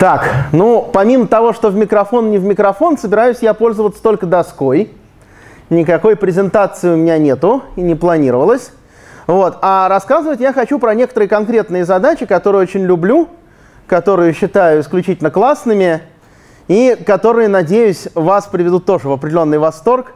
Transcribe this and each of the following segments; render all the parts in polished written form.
Так, ну, помимо того, что в микрофон, не в микрофон, собираюсь я пользоваться только доской. Никакой презентации у меня нету и не планировалось. Вот. А рассказывать я хочу про некоторые конкретные задачи, которые очень люблю, которые считаю исключительно классными и которые, надеюсь, вас приведут тоже в определенный восторг.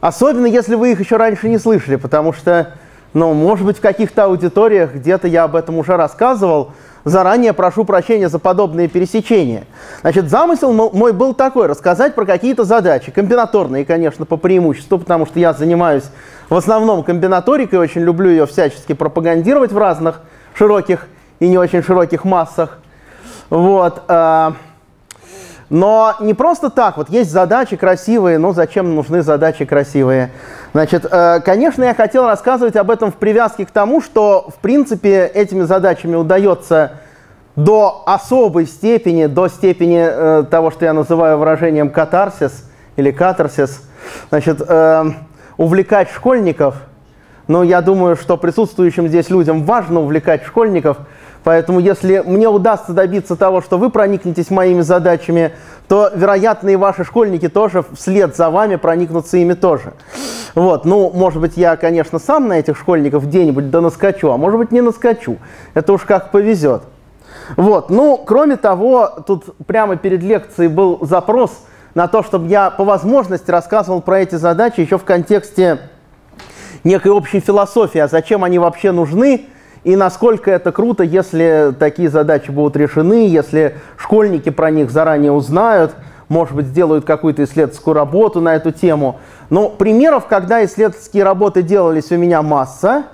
Особенно, если вы их еще раньше не слышали, потому что, ну, может быть, в каких-то аудиториях где-то я об этом уже рассказывал. Заранее прошу прощения за подобные пересечения. Значит, замысел мой был такой: рассказать про какие-то задачи. Комбинаторные, конечно, по преимуществу, потому что я занимаюсь в основном комбинаторикой, очень люблю ее всячески пропагандировать в разных широких и не очень широких массах. Вот. Но не просто так. Вот есть задачи красивые, но зачем нужны задачи красивые? Значит, конечно, я хотел рассказывать об этом в привязке к тому, что, в принципе, этими задачами удается до особой степени, до степени того, что я называю выражением катарсис или катарсис, значит, увлекать школьников. Но я думаю, что присутствующим здесь людям важно увлекать школьников. Поэтому, если мне удастся добиться того, что вы проникнетесь моими задачами, то, вероятно, и ваши школьники тоже вслед за вами проникнутся ими тоже. Вот. Ну, может быть, я, конечно, сам на этих школьников где-нибудь да наскочу, а может быть, не наскочу. Это уж как повезет. Вот. Ну, кроме того, тут прямо перед лекцией был запрос на то, чтобы я по возможности рассказывал про эти задачи еще в контексте некой общей философии, а зачем они вообще нужны, и насколько это круто, если такие задачи будут решены, если школьники про них заранее узнают, может быть, сделают какую-то исследовательскую работу на эту тему. Но примеров, когда исследовательские работы делались, у меня масса.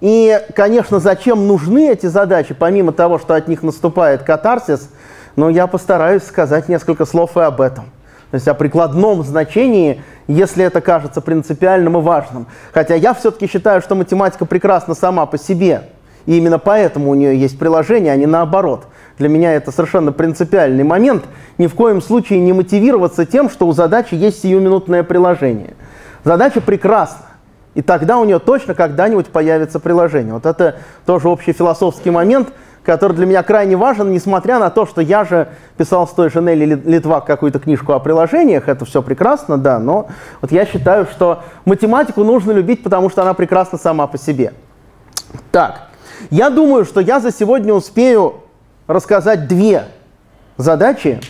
И, конечно, зачем нужны эти задачи, помимо того, что от них наступает катарсис, но я постараюсь сказать несколько слов и об этом. То есть о прикладном значении, если это кажется принципиальным и важным. Хотя я все-таки считаю, что математика прекрасна сама по себе. И именно поэтому у нее есть приложение, а не наоборот. Для меня это совершенно принципиальный момент. Ни в коем случае не мотивироваться тем, что у задачи есть сиюминутное приложение. Задача прекрасна, и тогда у нее точно когда-нибудь появится приложение. Вот это тоже общий философский момент, который для меня крайне важен, несмотря на то, что я же писал с той же Нелли Литвак какую-то книжку о приложениях. Это все прекрасно, да, но вот я считаю, что математику нужно любить, потому что она прекрасна сама по себе. Так. Я думаю, что я за сегодня успею рассказать две задачи,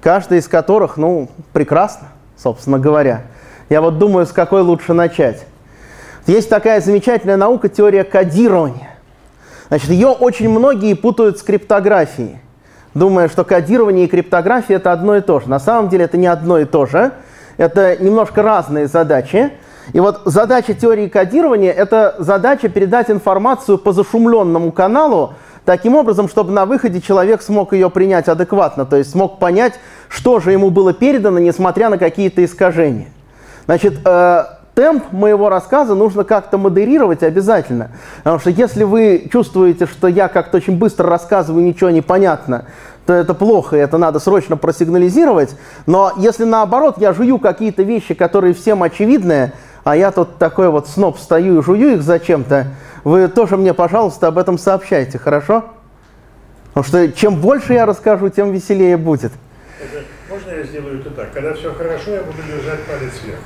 каждая из которых, ну, прекрасна, собственно говоря. Я вот думаю, с какой лучше начать. Есть такая замечательная наука, теория кодирования. Значит, ее очень многие путают с криптографией, думая, что кодирование и криптография – это одно и то же. На самом деле это не одно и то же, это немножко разные задачи. И вот задача теории кодирования – это задача передать информацию по зашумленному каналу таким образом, чтобы на выходе человек смог ее принять адекватно, то есть смог понять, что же ему было передано, несмотря на какие-то искажения. Значит, темп моего рассказа нужно как-то модерировать обязательно, потому что если вы чувствуете, что я как-то очень быстро рассказываю, ничего не понятно, то это плохо, и это надо срочно просигнализировать. Но если наоборот я жую какие-то вещи, которые всем очевидны, а я тут такой вот сноб стою и жую их зачем-то, вы тоже мне, пожалуйста, об этом сообщайте, хорошо? Потому что чем больше я расскажу, тем веселее будет. Можно я сделаю это так? Когда все хорошо, я буду держать палец вверх.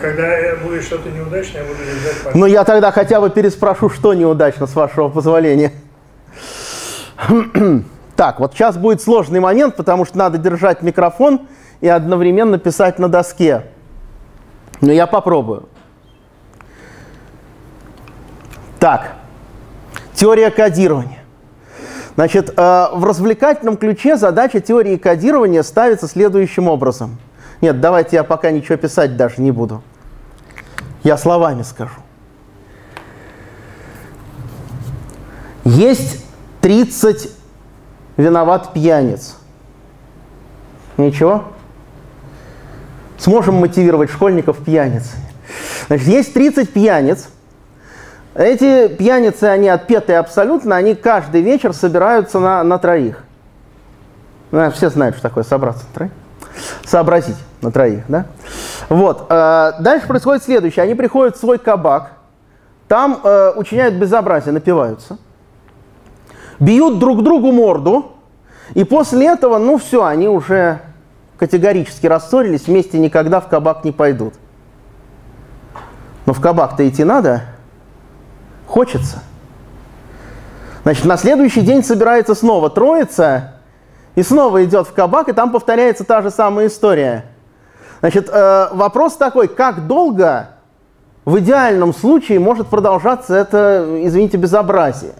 Когда будет что-то неудачное, я буду держать палец вверх. Ну, я тогда хотя бы переспрошу, что неудачно, с вашего позволения. Так, вот сейчас будет сложный момент, потому что надо держать микрофон и одновременно писать на доске. Но я попробую. Так, теория кодирования. Значит, в развлекательном ключе задача теории кодирования ставится следующим образом. Нет, давайте я пока ничего писать даже не буду. Я словами скажу. Есть 30 виноват пьяниц. Ничего? Сможем мотивировать школьников пьяниц. Значит, есть 30 пьяниц. Эти пьяницы, они отпетые абсолютно, они каждый вечер собираются на троих. Ну, все знают, что такое собраться на троих. Сообразить на троих, да? Вот. Дальше происходит следующее. Они приходят в свой кабак, там учиняют безобразие, напиваются, бьют друг другу морду, И после этого, ну все, они уже категорически рассорились, вместе никогда в кабак не пойдут. Но в кабак-то идти надо, хочется. Значит, на следующий день собирается снова троица, и снова идет в кабак, и там повторяется та же самая история. Значит, вопрос такой, как долго в идеальном случае может продолжаться это, извините, безобразие?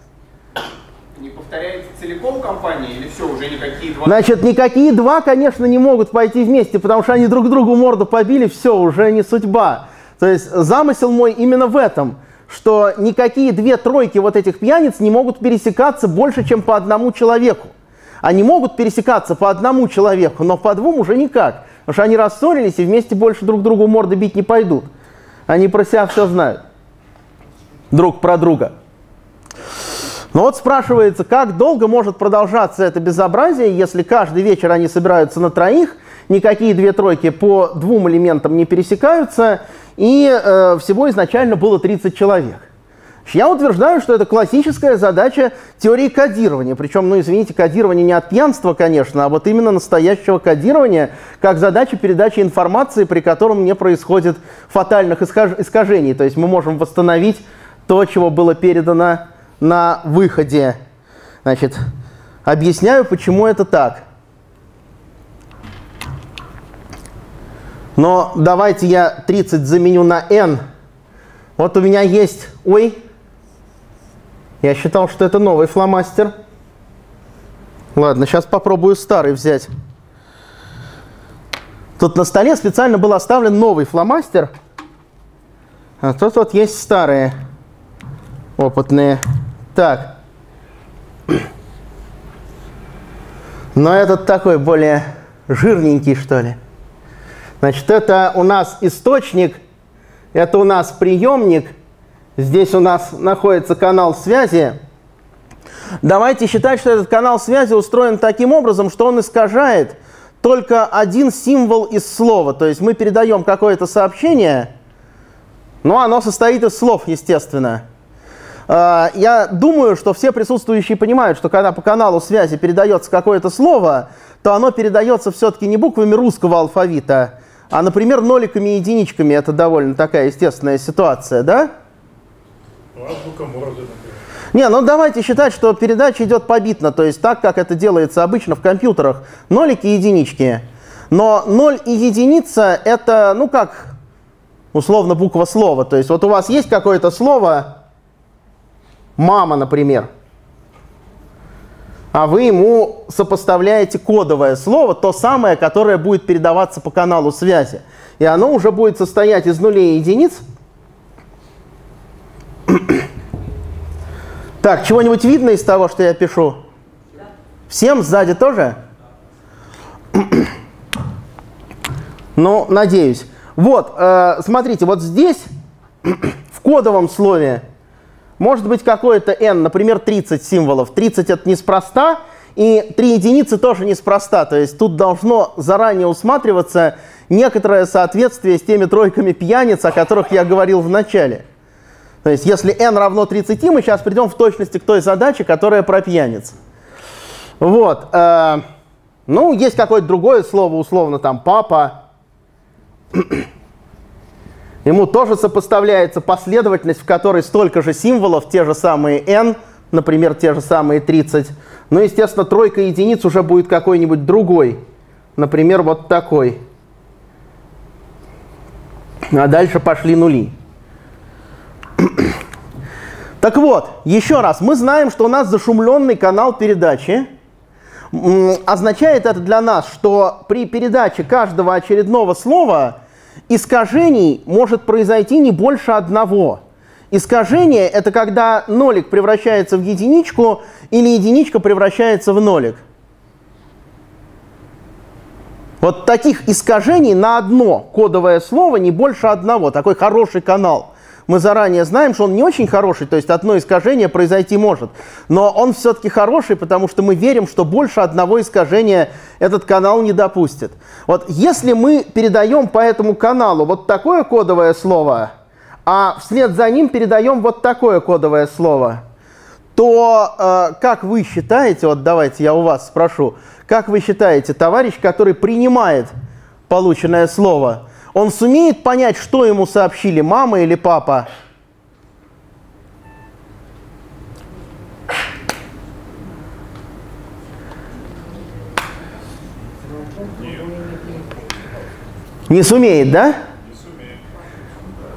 Не повторяется целиком компания или все, уже никакие два? Значит, никакие два, конечно, не могут пойти вместе, потому что они друг другу морду побили, все, уже не судьба. То есть замысел мой именно в этом, что никакие две тройки вот этих пьяниц не могут пересекаться больше, чем по одному человеку. Они могут пересекаться по одному человеку, но по двум уже никак. Потому что они рассорились и вместе больше друг другу морды бить не пойдут. Они про себя все знают. Друг про друга. Но вот спрашивается, как долго может продолжаться это безобразие, если каждый вечер они собираются на троих, никакие две тройки по двум элементам не пересекаются, и всего изначально было 30 человек. Я утверждаю, что это классическая задача теории кодирования. Причем, ну извините, кодирование не от пьянства, конечно, а вот именно настоящего кодирования, как задача передачи информации, при котором не происходит фатальных искажений. То есть мы можем восстановить то, чего было передано на выходе. Значит, объясняю, почему это так. Но давайте я 30 заменю на n. Вот у меня есть... Ой! Я считал, что это новый фломастер. Ладно, сейчас попробую старый взять. Тут на столе специально был оставлен новый фломастер. А тут вот есть старые, опытные. Так. Но этот такой более жирненький, что ли. Значит, это у нас источник, это у нас приемник. Здесь у нас находится канал связи. Давайте считать, что этот канал связи устроен таким образом, что он искажает только один символ из слова. То есть мы передаем какое-то сообщение, но оно состоит из слов, естественно. Я думаю, что все присутствующие понимают, что когда по каналу связи передается какое-то слово, то оно передается все-таки не буквами русского алфавита, а, например, ноликами и единичками. Это довольно такая естественная ситуация, да? Не, ну давайте считать, что передача идет побитно, то есть так, как это делается обычно в компьютерах, нолики и единички. Но 0 и единица — это, ну как, условно, буква слова. То есть вот у вас есть какое-то слово, мама, например, а вы ему сопоставляете кодовое слово, то самое, которое будет передаваться по каналу связи. И оно уже будет состоять из нулей и единиц. Так, чего-нибудь видно из того, что я пишу? Да. Всем сзади тоже? Да. Ну, надеюсь. Вот, смотрите, вот здесь в кодовом слове может быть какое-то n, например, 30 символов. 30 — это неспроста, и 3 единицы тоже неспроста. То есть тут должно заранее усматриваться некоторое соответствие с теми тройками пьяниц, о которых я говорил в начале. То есть, если n равно 30, мы сейчас придем в точности к той задаче, которая про пьяниц. Вот. Ну, есть какое-то другое слово, условно, там, папа. Ему тоже сопоставляется последовательность, в которой столько же символов, те же самые n, например, те же самые 30. Ну, естественно, тройка единиц уже будет какой-нибудь другой. Например, вот такой. А дальше пошли нули. Так вот, еще раз, мы знаем, что у нас зашумленный канал передачи. Означает это для нас, что при передаче каждого очередного слова искажений может произойти не больше одного. Искажение — это когда нолик превращается в единичку или единичка превращается в нолик. Вот таких искажений на одно кодовое слово не больше одного. Такой хороший канал. Мы заранее знаем, что он не очень хороший, то есть одно искажение произойти может. Но он все-таки хороший, потому что мы верим, что больше одного искажения этот канал не допустит. Вот если мы передаем по этому каналу вот такое кодовое слово, а вслед за ним передаем вот такое кодовое слово, то как вы считаете, вот давайте я у вас спрошу, как вы считаете, товарищ, который принимает полученное слово, он сумеет понять, что ему сообщили мама или папа? Не сумеет, да? Не сумеет.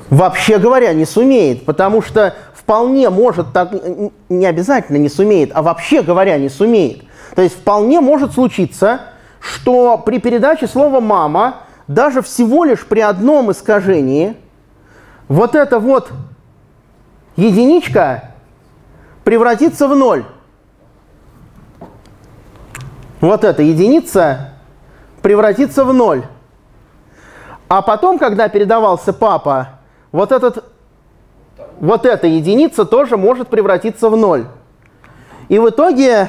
Вообще говоря, не сумеет, потому что вполне может, так, не обязательно не сумеет, а вообще говоря, не сумеет. То есть вполне может случиться, что при передаче слова «мама» даже всего лишь при одном искажении вот эта вот единичка превратится в ноль. Вот эта единица превратится в ноль. А потом, когда передавался папа, вот эта единица тоже может превратиться в ноль. И в итоге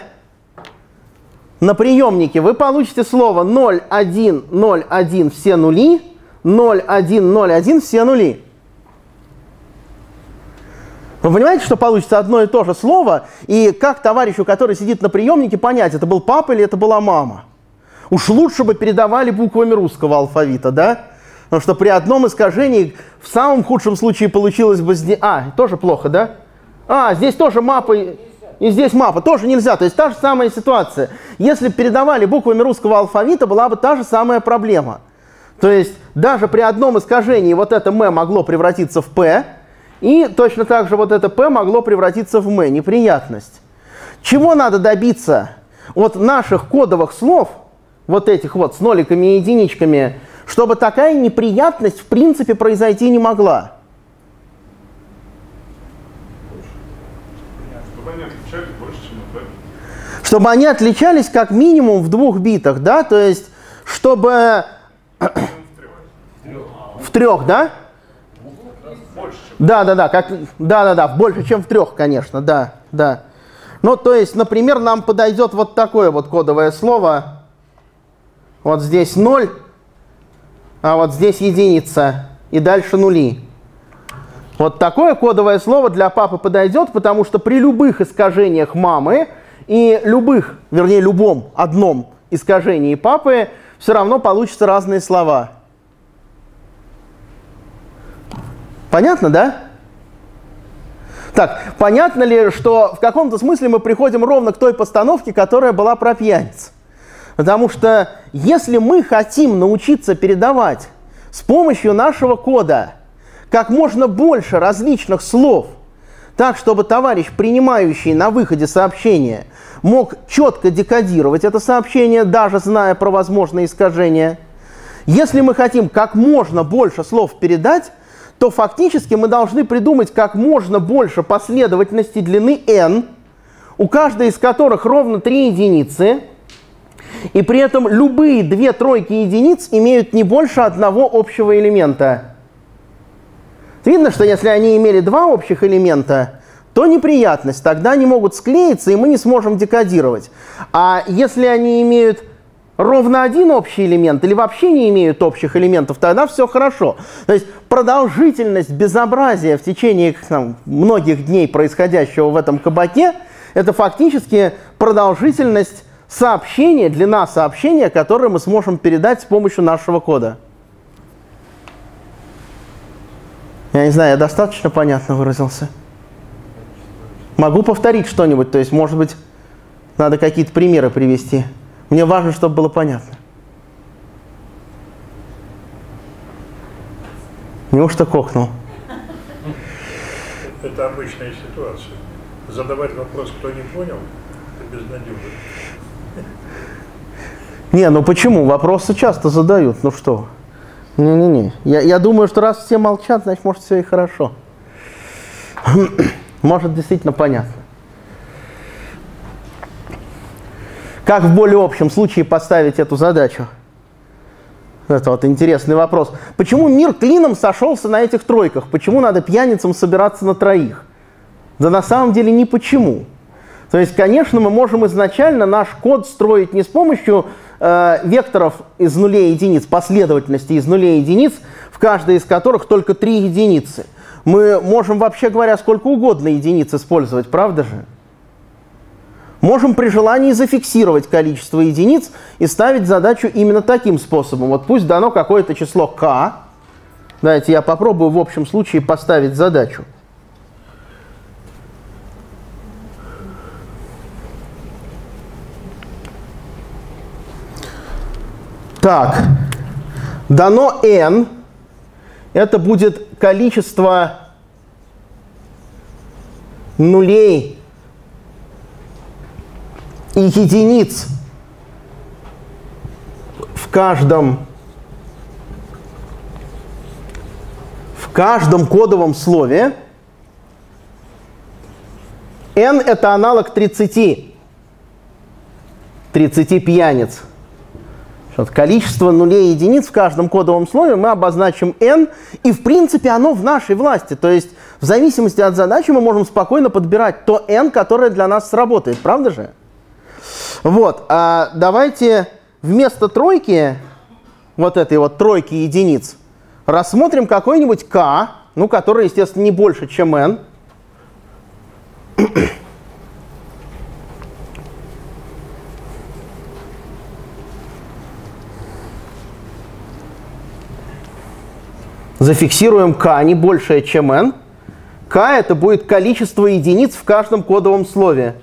на приемнике вы получите слово 0, 1, 0, 1, все нули, 0, 1, 0, 1, все нули. Вы понимаете, что получится одно и то же слово? И как товарищу, который сидит на приемнике, понять, это был папа или это была мама? Уж лучше бы передавали буквами русского алфавита, да? Потому что при одном искажении в самом худшем случае получилось бы... тоже плохо, да? Здесь тоже мапа и здесь мапа. Тоже нельзя. То есть та же самая ситуация. Если бы передавали буквами русского алфавита, была бы та же самая проблема. То есть даже при одном искажении вот это «м» могло превратиться в «п», и точно так же вот это «п» могло превратиться в «м». Неприятность. Чего надо добиться от наших кодовых слов, вот этих вот с ноликами и единичками, чтобы такая неприятность в принципе произойти не могла? Чтобы они отличались как минимум в 2 битах, да? То есть, чтобы... В 3, да? Да-да-да, больше, чем в 3, конечно, да. Ну, то есть, например, нам подойдет вот такое вот кодовое слово. Вот здесь 0. А вот здесь единица, и дальше нули. Вот такое кодовое слово для папы подойдет, потому что при любых искажениях мамы и любом одном искажении папы все равно получатся разные слова. Понятно, да? Так, понятно ли, что в каком-то смысле мы приходим ровно к той постановке, которая была про пьяниц? Потому что если мы хотим научиться передавать с помощью нашего кода как можно больше различных слов, так, чтобы товарищ, принимающий на выходе сообщение, мог четко декодировать это сообщение, даже зная про возможные искажения, если мы хотим как можно больше слов передать, то фактически мы должны придумать как можно больше последовательностей длины n, у каждой из которых ровно 3 единицы, и при этом любые 2 тройки единиц имеют не больше одного общего элемента. Видно, что если они имели 2 общих элемента, то неприятность. Тогда они могут склеиться, и мы не сможем декодировать. А если они имеют ровно 1 общий элемент или вообще не имеют общих элементов, тогда все хорошо. То есть продолжительность безобразия в течение многих дней происходящего в этом кабаке – это фактически продолжительность сообщение, длина сообщения, которое мы сможем передать с помощью нашего кода. Я не знаю, я достаточно понятно выразился? Могу повторить что-нибудь, то есть, может быть, надо какие-то примеры привести. Мне важно, чтобы было понятно. Неужто кокнул? Это обычная ситуация. Задавать вопрос, кто не понял, это безнадежно. Не, ну почему? Вопросы часто задают. Ну что? Не-не-не. Я думаю, что раз все молчат, значит, может, все и хорошо. Может, действительно понятно. Как в более общем случае поставить эту задачу? Это вот интересный вопрос. Почему мир клином сошелся на этих тройках? Почему надо пьяницам собираться на троих? Да на самом деле не почему. То есть, конечно, мы можем изначально наш код строить не с помощью векторов из нулей и единиц, последовательности из нулей и единиц, в каждой из которых только 3 единицы. Мы можем, вообще говоря, сколько угодно единиц использовать, правда же? Можем при желании зафиксировать количество единиц и ставить задачу именно таким способом. Вот пусть дано какое-то число k. Давайте я попробую в общем случае поставить задачу. Так, дано n. Это будет количество нулей и единиц в каждом кодовом слове. N – это аналог 30. 30 пьяниц. Количество нулей и единиц в каждом кодовом слове мы обозначим n, и в принципе оно в нашей власти. То есть в зависимости от задачи мы можем спокойно подбирать то n, которое для нас сработает. Правда же? Вот. А давайте вместо тройки, вот этой вот тройки единиц, рассмотрим какой-нибудь k, ну, который, естественно, не больше, чем n. Зафиксируем k не большее, чем n. K это будет количество единиц в каждом кодовом слове.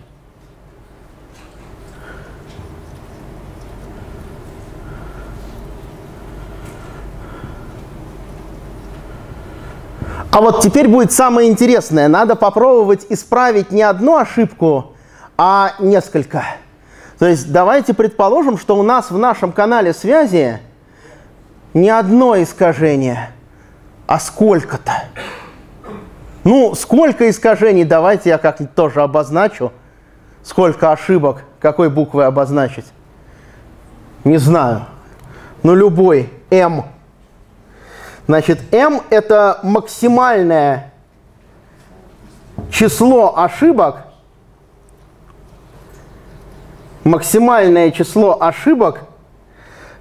А вот теперь будет самое интересное. Надо попробовать исправить не одну ошибку, а несколько. То есть давайте предположим, что у нас в нашем канале связи не одно искажение, а сколько-то. Ну, сколько искажений, давайте я как-нибудь тоже обозначу. Сколько ошибок, какой буквой обозначить? Не знаю. Ну, любой. М. Значит, М – это максимальное число ошибок. Максимальное число ошибок,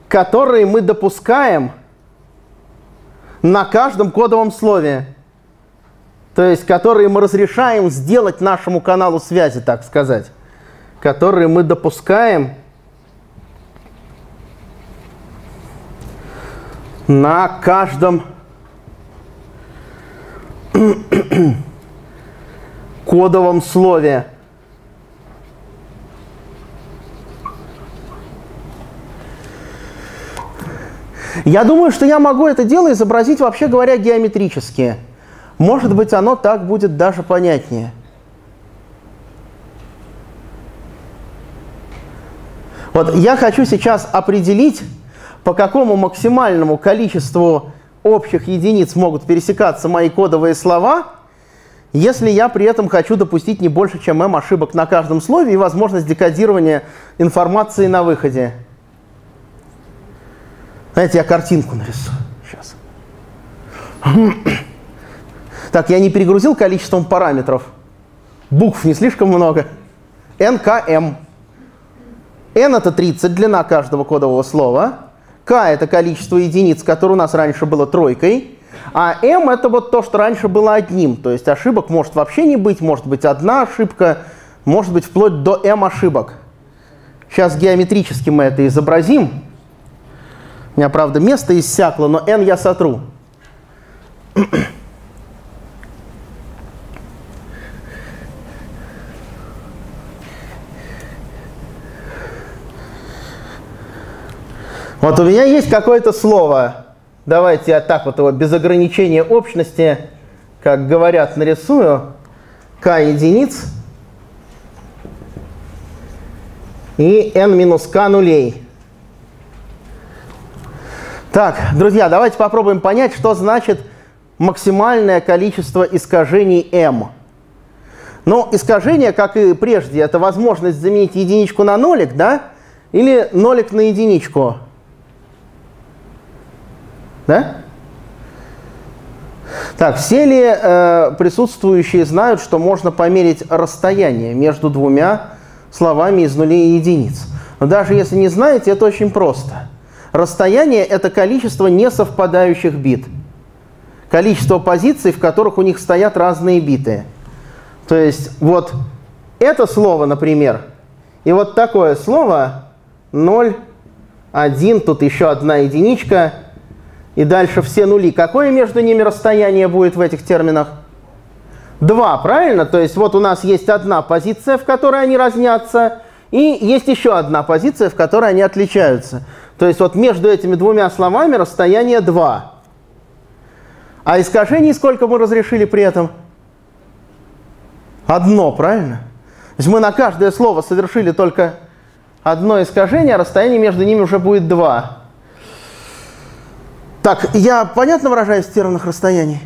которые мы допускаем на каждом кодовом слове, то есть которые мы разрешаем сделать нашему каналу связи, так сказать, которые мы допускаем на каждом кодовом слове. Я думаю, что я могу это дело изобразить, вообще говоря, геометрически. Может быть, оно так будет даже понятнее. Вот я хочу сейчас определить, по какому максимальному количеству общих единиц могут пересекаться мои кодовые слова, если я при этом хочу допустить не больше, чем m ошибок на каждом слове и возможность декодирования информации на выходе. Знаете, я картинку нарисую сейчас. Так, я не перегрузил количеством параметров. Букв не слишком много. N, K, M. N – это 30, длина каждого кодового слова. K – это количество единиц, которое у нас раньше было тройкой. А M – это вот то, что раньше было одним. То есть ошибок может вообще не быть, может быть одна ошибка, может быть вплоть до M ошибок. Сейчас геометрически мы это изобразим. У меня, правда, место иссякло, но n я сотру. Вот у меня есть какое-то слово. Давайте я так вот его без ограничения общности, как говорят, нарисую. K единиц и n минус k нулей. Так, друзья, давайте попробуем понять, что значит максимальное количество искажений m. Но искажение, как и прежде, это возможность заменить единичку на нолик, да? Или нолик на единичку. Да? Так, все ли присутствующие знают, что можно померить расстояние между двумя словами из нулей и единиц? Но даже если не знаете, это очень просто. Расстояние – это количество несовпадающих бит. Количество позиций, в которых у них стоят разные биты. То есть вот это слово, например, И вот такое слово 0, 1, тут еще одна единичка, и дальше все нули. Какое между ними расстояние будет в этих терминах? 2, правильно? То есть вот у нас есть одна позиция, в которой они разнятся, и есть еще одна позиция, в которой они отличаются. То есть вот между этими двумя словами расстояние 2. А искажений сколько мы разрешили при этом? Одно, правильно? То есть мы на каждое слово совершили только одно искажение, а расстояние между ними уже будет 2. Так, я понятно выражаюсь в терминах расстояний?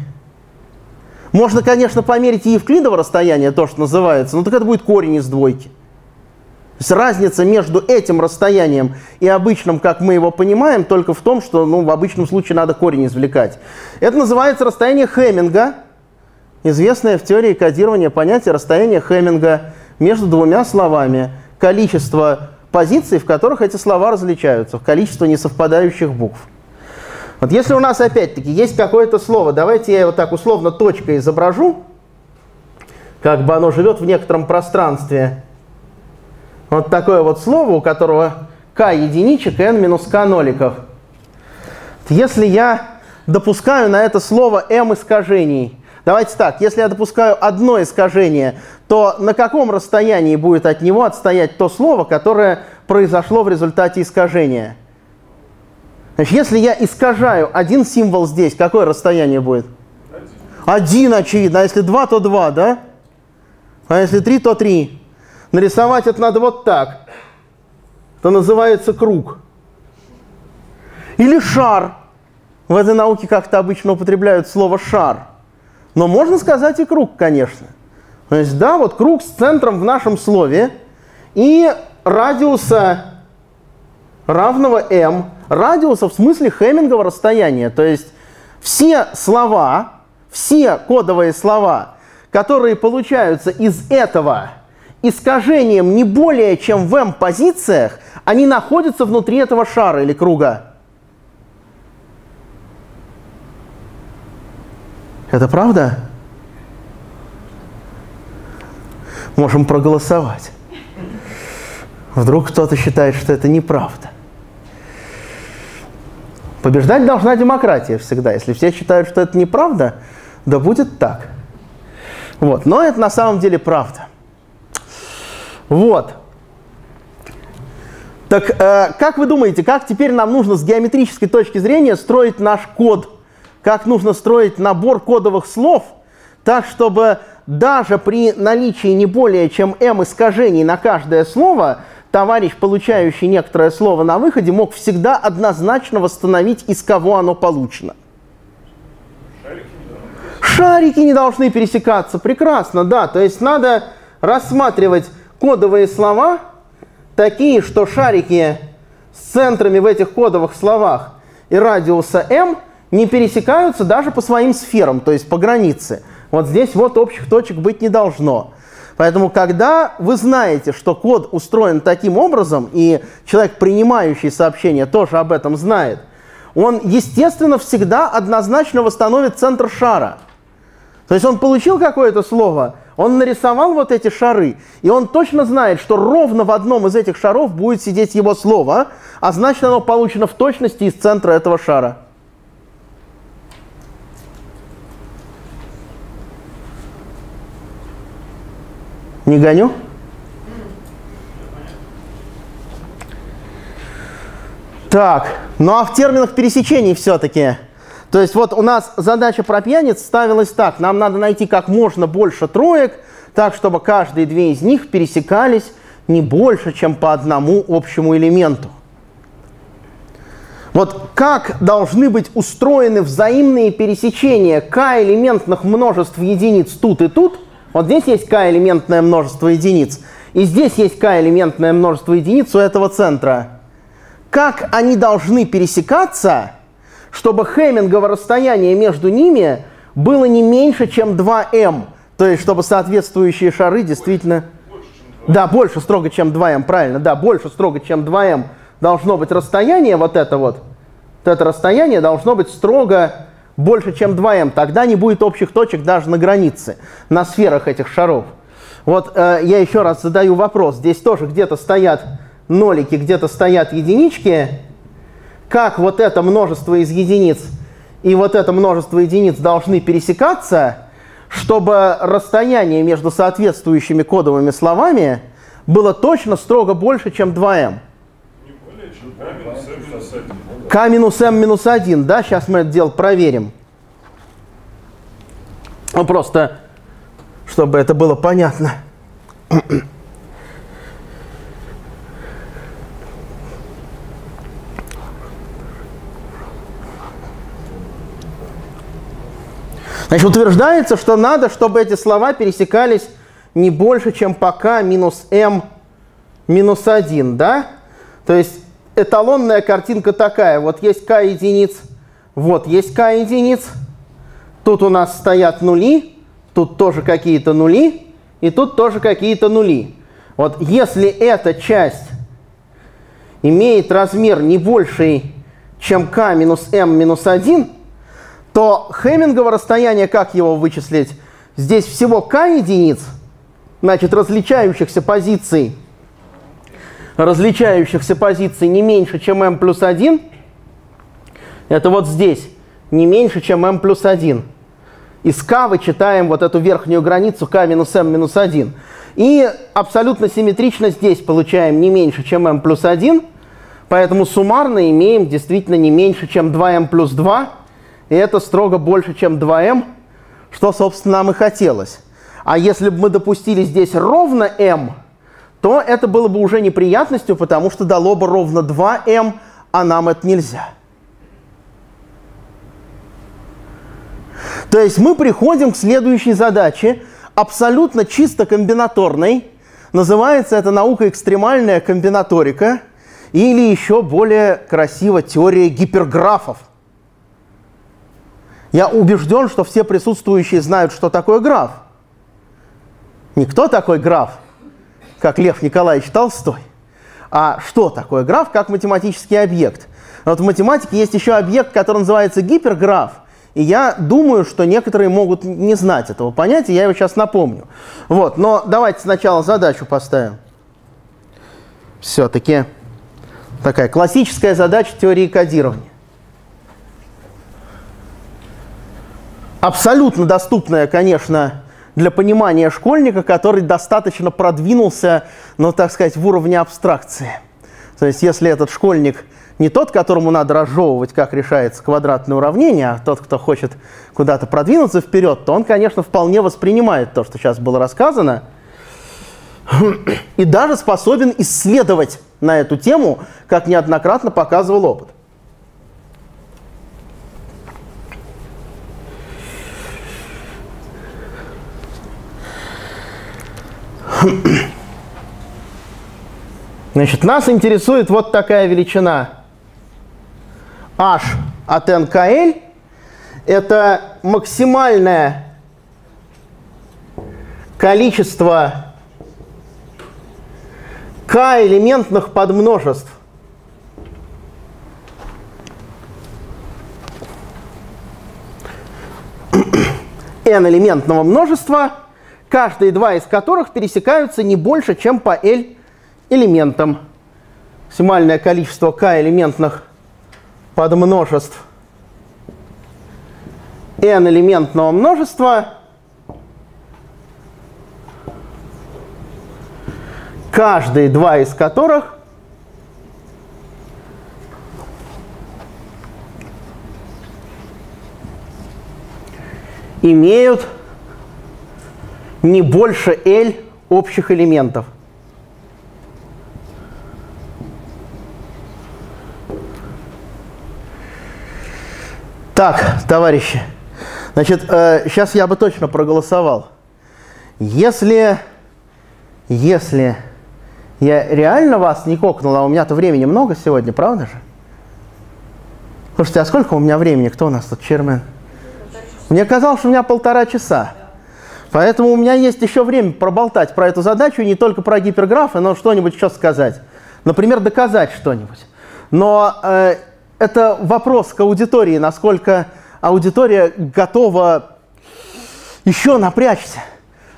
Можно, конечно, померить и евклидово расстояние, то, что называется, но так это будет корень из двойки. То есть разница между этим расстоянием и обычным, как мы его понимаем, только в том, что в обычном случае надо корень извлекать. Это называется расстояние Хэмминга, известное в теории кодирования понятие расстояния Хэмминга между двумя словами. Количество позиций, в которых эти слова различаются, количество несовпадающих букв. Вот если у нас опять-таки есть какое-то слово, давайте я его так условно точкой изображу, как бы оно живет в некотором пространстве. Вот такое вот слово, у которого k единичек и n минус k ноликов. Если я допускаю на это слово m искажений, давайте так, если я допускаю одно искажение, то на каком расстоянии будет от него отстоять то слово, которое произошло в результате искажения? Значит, если я искажаю один символ здесь, какое расстояние будет? 1, очевидно. А если 2, то 2, да? А если 3, то 3. Нарисовать это надо вот так. Это называется круг. Или шар. В этой науке как-то обычно употребляют слово «шар». Но можно сказать и круг, конечно. То есть, да, вот круг с центром в нашем слове и радиуса равного m. Радиуса в смысле Хэммингова расстояния. То есть все слова, все кодовые слова, которые получаются из этого искажением не более чем в m позициях, они находятся внутри этого шара или круга. Это правда? Можем проголосовать. Вдруг кто-то считает, что это неправда. Побеждать должна демократия всегда. Если все считают, что это неправда, да будет так. Вот. Но это на самом деле правда. Вот. Так как вы думаете, как теперь нам нужно с геометрической точки зрения строить наш код? Как нужно строить набор кодовых слов так, чтобы даже при наличии не более чем m искажений на каждое слово, товарищ, получающий некоторое слово на выходе, мог всегда однозначно восстановить, из кого оно получено? Шарики не должны пересекаться. Прекрасно, да. То есть надо рассматривать кодовые слова такие, что шарики с центрами в этих кодовых словах и радиуса m не пересекаются даже по своим сферам, то есть по границе. Вот здесь вот общих точек быть не должно. Поэтому когда вы знаете, что код устроен таким образом, и человек, принимающий сообщение, тоже об этом знает, он, естественно, всегда однозначно восстановит центр шара. То есть он получил какое-то слово, он нарисовал вот эти шары, и он точно знает, что ровно в одном из этих шаров будет сидеть его слово, а значит, оно получено в точности из центра этого шара. Не гоню? Так, ну а в терминах пересечений все-таки. То есть вот у нас задача про пьяниц ставилась так. Нам надо найти как можно больше троек, так, чтобы каждые две из них пересекались не больше, чем по одному общему элементу. Вот как должны быть устроены взаимные пересечения k-элементных множеств единиц тут и тут? Вот здесь есть k-элементное множество единиц, и здесь есть k-элементное множество единиц у этого центра. Как они должны пересекаться, чтобы Хэммингово расстояние между ними было не меньше, чем 2m? То есть, чтобы соответствующие шары действительно... Больше строго, чем 2m, правильно. Да, больше строго, чем 2m должно быть расстояние, вот это расстояние должно быть строго... больше, чем 2m, тогда не будет общих точек даже на границе, на сферах этих шаров. Вот я еще раз задаю вопрос. Здесь тоже где-то стоят нолики, где-то стоят единички. Как вот это множество из единиц и вот это множество единиц должны пересекаться, чтобы расстояние между соответствующими кодовыми словами было точно строго больше, чем 2m? Не более, чем k минус m минус 1. Да, сейчас мы это дело проверим. Ну, просто, чтобы это было понятно. Значит, утверждается, что надо, чтобы эти слова пересекались не больше, чем по k минус m минус 1, да? То есть эталонная картинка такая. Вот есть k единиц, вот есть k единиц. Тут у нас стоят нули, тут тоже какие-то нули, и тут тоже какие-то нули. Вот если эта часть имеет размер не больший, чем k минус m минус 1, то Хеммингово расстояние, как его вычислить? Здесь всего k единиц, значит, различающихся позиций не меньше, чем m плюс 1. Это вот здесь, не меньше, чем m плюс 1. Из k вычитаем вот эту верхнюю границу k минус m минус 1. И абсолютно симметрично здесь получаем не меньше, чем m плюс 1. Поэтому суммарно имеем действительно не меньше, чем 2m плюс 2. И это строго больше, чем 2m, что, собственно, нам и хотелось. А если бы мы допустили здесь ровно m, то это было бы уже неприятностью, потому что дало бы ровно 2m, а нам это нельзя. То есть мы приходим к следующей задаче, абсолютно чисто комбинаторной. Называется это наука экстремальная комбинаторика, или еще более красиво теория гиперграфов. Я убежден, что все присутствующие знают, что такое граф. Не кто такой граф, как Лев Николаевич Толстой, а что такое граф, как математический объект. Вот в математике есть еще объект, который называется гиперграф. И я думаю, что некоторые могут не знать этого понятия, я его сейчас напомню. Вот, но давайте сначала задачу поставим. Все-таки такая классическая задача теории кодирования. Абсолютно доступная, конечно, для понимания школьника, который достаточно продвинулся, ну, так сказать, в уровне абстракции. То есть, если этот школьник не тот, которому надо разжевывать, как решается квадратное уравнение, а тот, кто хочет куда-то продвинуться вперед, то он, конечно, вполне воспринимает то, что сейчас было рассказано, и даже способен исследовать на эту тему, как неоднократно показывал опыт. Значит, нас интересует вот такая величина h от n к l. Это максимальное количество k элементных подмножеств n элементного множества, каждые два из которых пересекаются не больше, чем по L элементам. Максимальное количество K элементных подмножеств N элементного множества, каждые два из которых имеют не больше L общих элементов. Так, товарищи, значит, сейчас я бы точно проголосовал. Если я реально вас не кокнул, а у меня-то времени много сегодня, правда же? Слушайте, а сколько у меня времени? Кто у нас тут, Чермен? Мне казалось, что у меня 1,5 часа. Поэтому у меня есть еще время проболтать про эту задачу, и не только про гиперграфы, но что-нибудь еще сказать. Например, доказать что-нибудь. Но это вопрос к аудитории, насколько аудитория готова еще напрячься,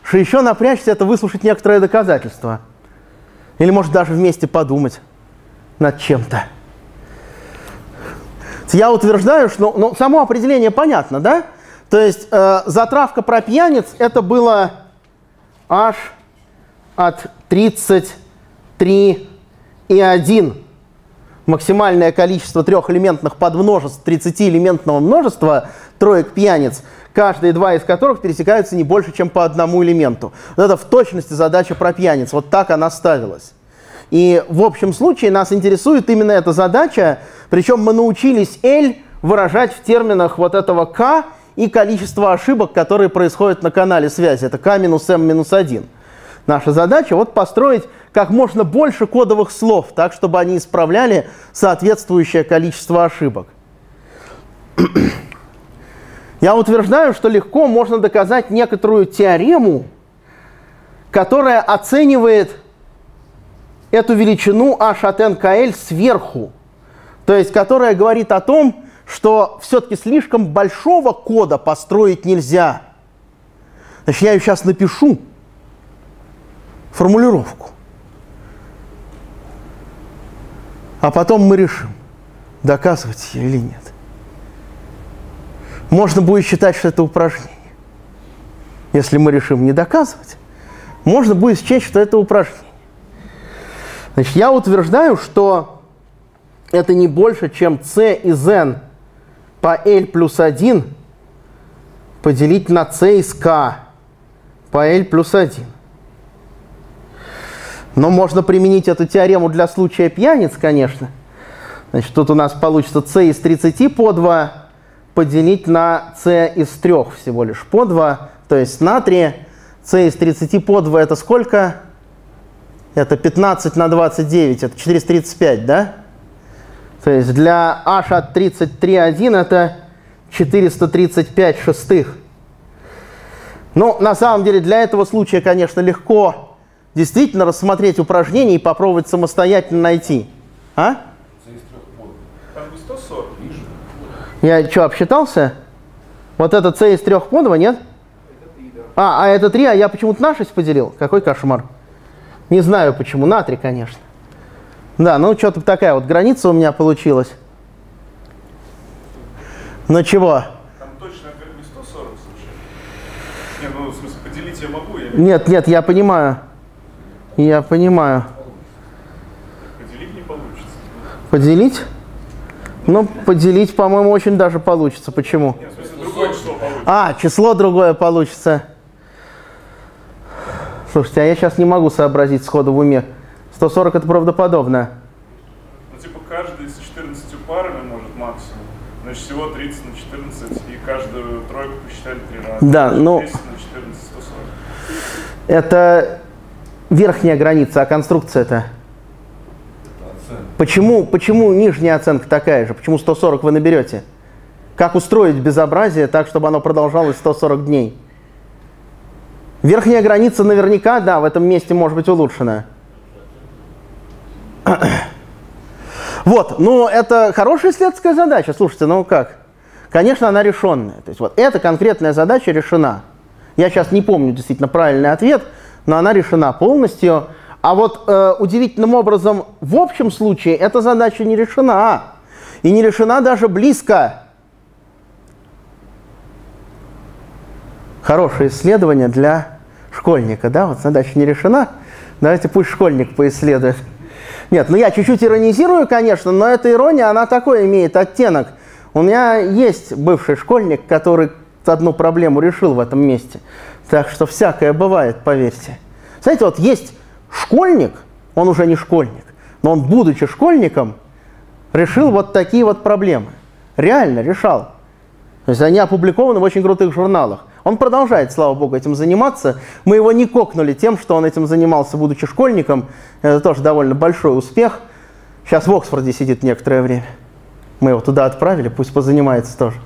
что еще напрячься, это выслушать некоторое доказательство. Или, может, даже вместе подумать над чем-то. Я утверждаю, что само определение понятно, да? То есть затравка про пьяниц – это было аж от 33,1. Максимальное количество трехэлементных подмножеств 30-элементного множества троек пьяниц, каждые два из которых пересекаются не больше, чем по одному элементу. Вот это в точности задача про пьяниц. Вот так она ставилась. И в общем случае нас интересует именно эта задача, причем мы научились L выражать в терминах вот этого K и количество ошибок, которые происходят на канале связи. Это K минус M минус 1. Наша задача вот построить как можно больше кодовых слов, так, чтобы они исправляли соответствующее количество ошибок. Я утверждаю, что легко можно доказать некоторую теорему, которая оценивает эту величину h от n к l сверху. То есть, которая говорит о том, что все-таки слишком большого кода построить нельзя. Значит, я ее сейчас напишу. Формулировку. А потом мы решим, доказывать ее или нет. Можно будет считать, что это упражнение. Если мы решим не доказывать, можно будет счесть, что это упражнение. Значит, я утверждаю, что это не больше, чем c из n по l плюс 1 поделить на c из k по l плюс 1. Но можно применить эту теорему для случая пьяниц, конечно. Значит, тут у нас получится c из 30 по 2 поделить на c из 3 всего лишь по 2, то есть на 3. c из 30 по 2 это сколько? Это 15 на 29, это 435, да? То есть для h от 33,1 это 435 шестых. Ну, на самом деле, для этого случая, конечно, легко действительно рассмотреть упражнение и попробовать самостоятельно найти. А? Там не 140, вижу. Я что, обсчитался? Вот это c из 3 по 2, нет? Это 3, да. А это 3, а я почему-то на 6 поделил. Какой кошмар. Не знаю почему, на 3, конечно. Да, ну что-то такая вот граница у меня получилась. Ну чего? Там точно не 140 случайно. Нет, ну в смысле поделить я могу? Я... Нет, я понимаю. Я понимаю. Поделить не получится. Поделить? Ну, поделить, по-моему, очень даже получится. Почему? Нет, в смысле, другое число получится. А, число другое получится. Слушайте, а я сейчас не могу сообразить сходу в уме. 140 – это правдоподобно. Ну, типа, каждый из 14 парами может максимум. Значит, всего 30 на 14, и каждую тройку посчитали 3 раза. Да, ну… 10 на 14 – 140. Это… верхняя граница, а конструкция-то? Почему нижняя оценка такая же? Почему 140 вы наберете? Как устроить безобразие так, чтобы оно продолжалось 140 дней? Верхняя граница наверняка, да, в этом месте может быть улучшена. Вот, ну это хорошая исследовательская задача. Слушайте, ну как? Конечно, она решенная. То есть вот эта конкретная задача решена. Я сейчас не помню действительно правильный ответ, но она решена полностью. А вот удивительным образом в общем случае эта задача не решена. И не решена даже близко. Хорошее исследование для школьника, да? Вот задача не решена. Давайте пусть школьник поисследует. Нет, ну я чуть-чуть иронизирую, конечно, но эта ирония, она такой имеет оттенок. У меня есть бывший школьник, который одну проблему решил в этом месте. Так что всякое бывает, поверьте. Знаете, вот есть школьник, он уже не школьник, но он, будучи школьником, решил вот такие вот проблемы. Реально решал. То есть они опубликованы в очень крутых журналах. Он продолжает, слава богу, этим заниматься. Мы его не кокнули тем, что он этим занимался, будучи школьником. Это тоже довольно большой успех. Сейчас в Оксфорде сидит некоторое время. Мы его туда отправили, пусть позанимается тоже.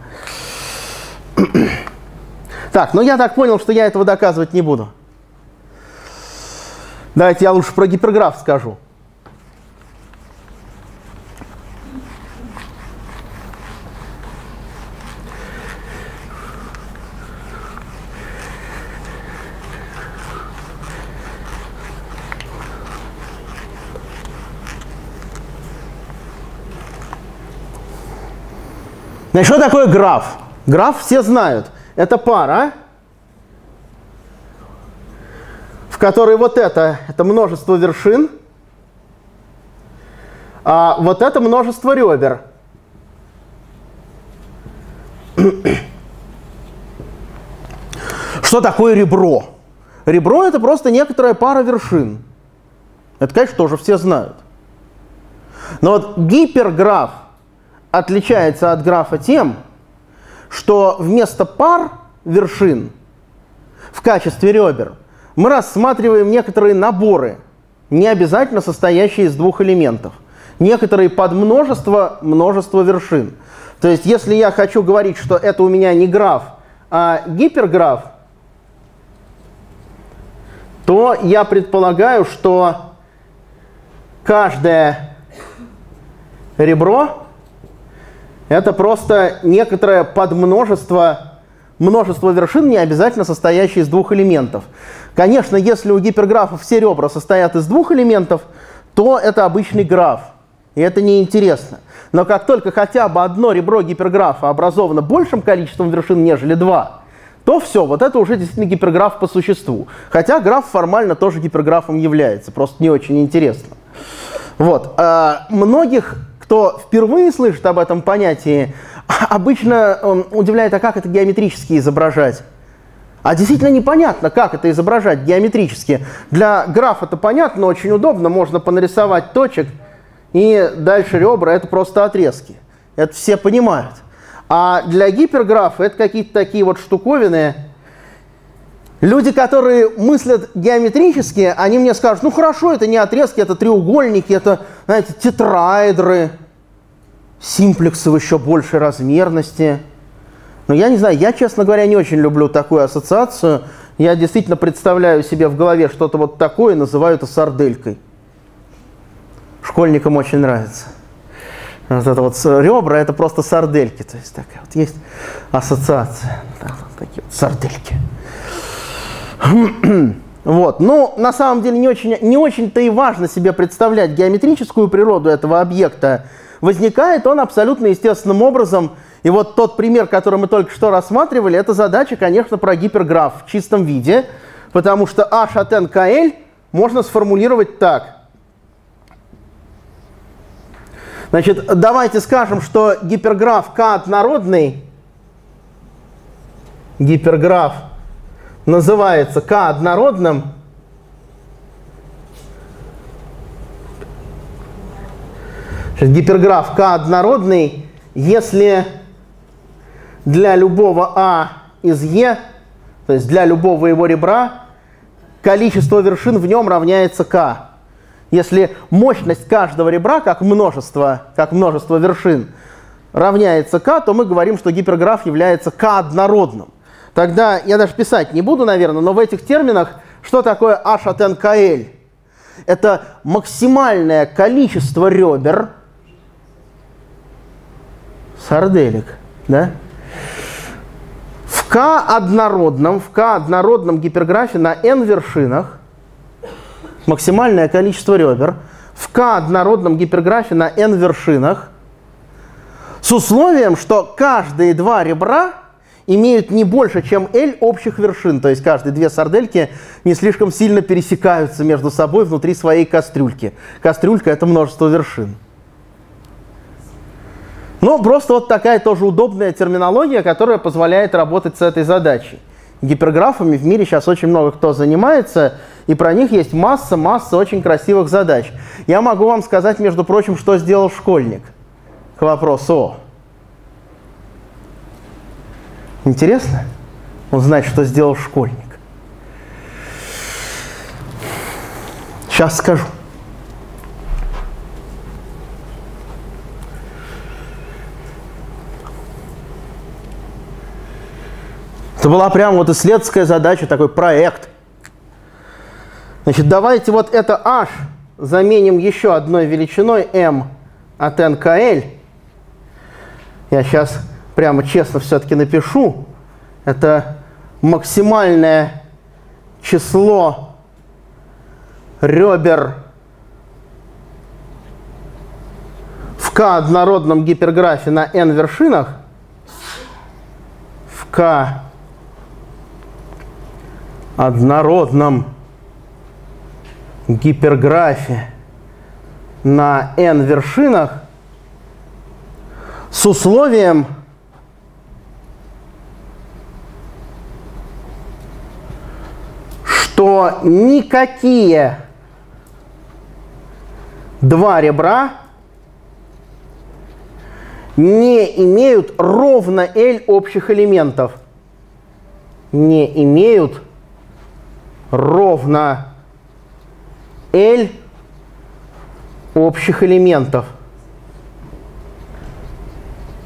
Так, ну я так понял, что я этого доказывать не буду. Давайте я лучше про гиперграф скажу. Значит, что такое граф? Граф все знают. Это пара, в которой вот это множество вершин, а вот это множество ребер. Что такое ребро? Ребро – это просто некоторая пара вершин. Это, конечно, тоже все знают. Но вот гиперграф отличается от графа тем, что вместо пар вершин в качестве ребер мы рассматриваем некоторые наборы, не обязательно состоящие из двух элементов, некоторые подмножества множества вершин. То есть, если я хочу говорить, что это у меня не граф, а гиперграф, то я предполагаю, что каждое ребро – это просто некоторое подмножество множества вершин, не обязательно состоящие из двух элементов. Конечно, если у гиперграфа все ребра состоят из двух элементов, то это обычный граф, и это неинтересно. Но как только хотя бы одно ребро гиперграфа образовано большим количеством вершин, нежели два, то все, вот это уже действительно гиперграф по существу. Хотя граф формально тоже гиперграфом является, просто не очень интересно. Вот. Многих, кто впервые слышит об этом понятии, обычно он удивляет, а как это геометрически изображать? А действительно непонятно, как это изображать геометрически. Для графа это понятно, очень удобно, можно понарисовать точек, и дальше ребра – это просто отрезки. Это все понимают. А для гиперграфа это какие-то такие вот штуковины. Люди, которые мыслят геометрически, они мне скажут, ну хорошо, это не отрезки, это треугольники, это, знаете, тетраэдры, симплексы в еще большей размерности. Но я не знаю, я, честно говоря, не очень люблю такую ассоциацию. Я действительно представляю себе в голове что-то вот такое, называю это сарделькой. Школьникам очень нравится. Вот это вот ребра, это просто сардельки. То есть такая вот есть ассоциация. Так, вот такие вот сардельки. Вот. Ну, на самом деле, не очень-то и важно себе представлять геометрическую природу этого объекта. Возникает он абсолютно естественным образом. И вот тот пример, который мы только что рассматривали, это задача, конечно, про гиперграф в чистом виде, потому что h от n к l можно сформулировать так. Значит, давайте скажем, что гиперграф К однородный, гиперграф называется К однородным, гиперграф К однородный, если для любого А из Е, то есть для любого его ребра, количество вершин в нем равняется К. Если мощность каждого ребра, как множество вершин, равняется К, то мы говорим, что гиперграф является К-однородным. Тогда я даже писать не буду, наверное, но в этих терминах что такое h от n к l? Это максимальное количество ребер сарделек, да? В К-однородном гиперграфе на n вершинах максимальное количество ребер в К-однородном гиперграфе на n вершинах с условием, что каждые два ребра имеют не больше, чем L общих вершин. То есть каждые две сардельки не слишком сильно пересекаются между собой внутри своей кастрюльки. Кастрюлька – это множество вершин. Ну, просто вот такая тоже удобная терминология, которая позволяет работать с этой задачей. Гиперграфами в мире сейчас очень много кто занимается, и про них есть масса очень красивых задач. Я могу вам сказать, между прочим, что сделал школьник к вопросу. Интересно узнать, что сделал школьник? Сейчас скажу. Это была прям вот исследовательская задача, такой проект. Значит, давайте вот это h заменим еще одной величиной m от n к l. Я сейчас прямо честно все-таки напишу. Это максимальное число ребер в К-однородном гиперграфе на n вершинах в однородном гиперграфе на n вершинах с условием что никакие два ребра не имеют ровно L общих элементов. Не имеют ровно L общих элементов.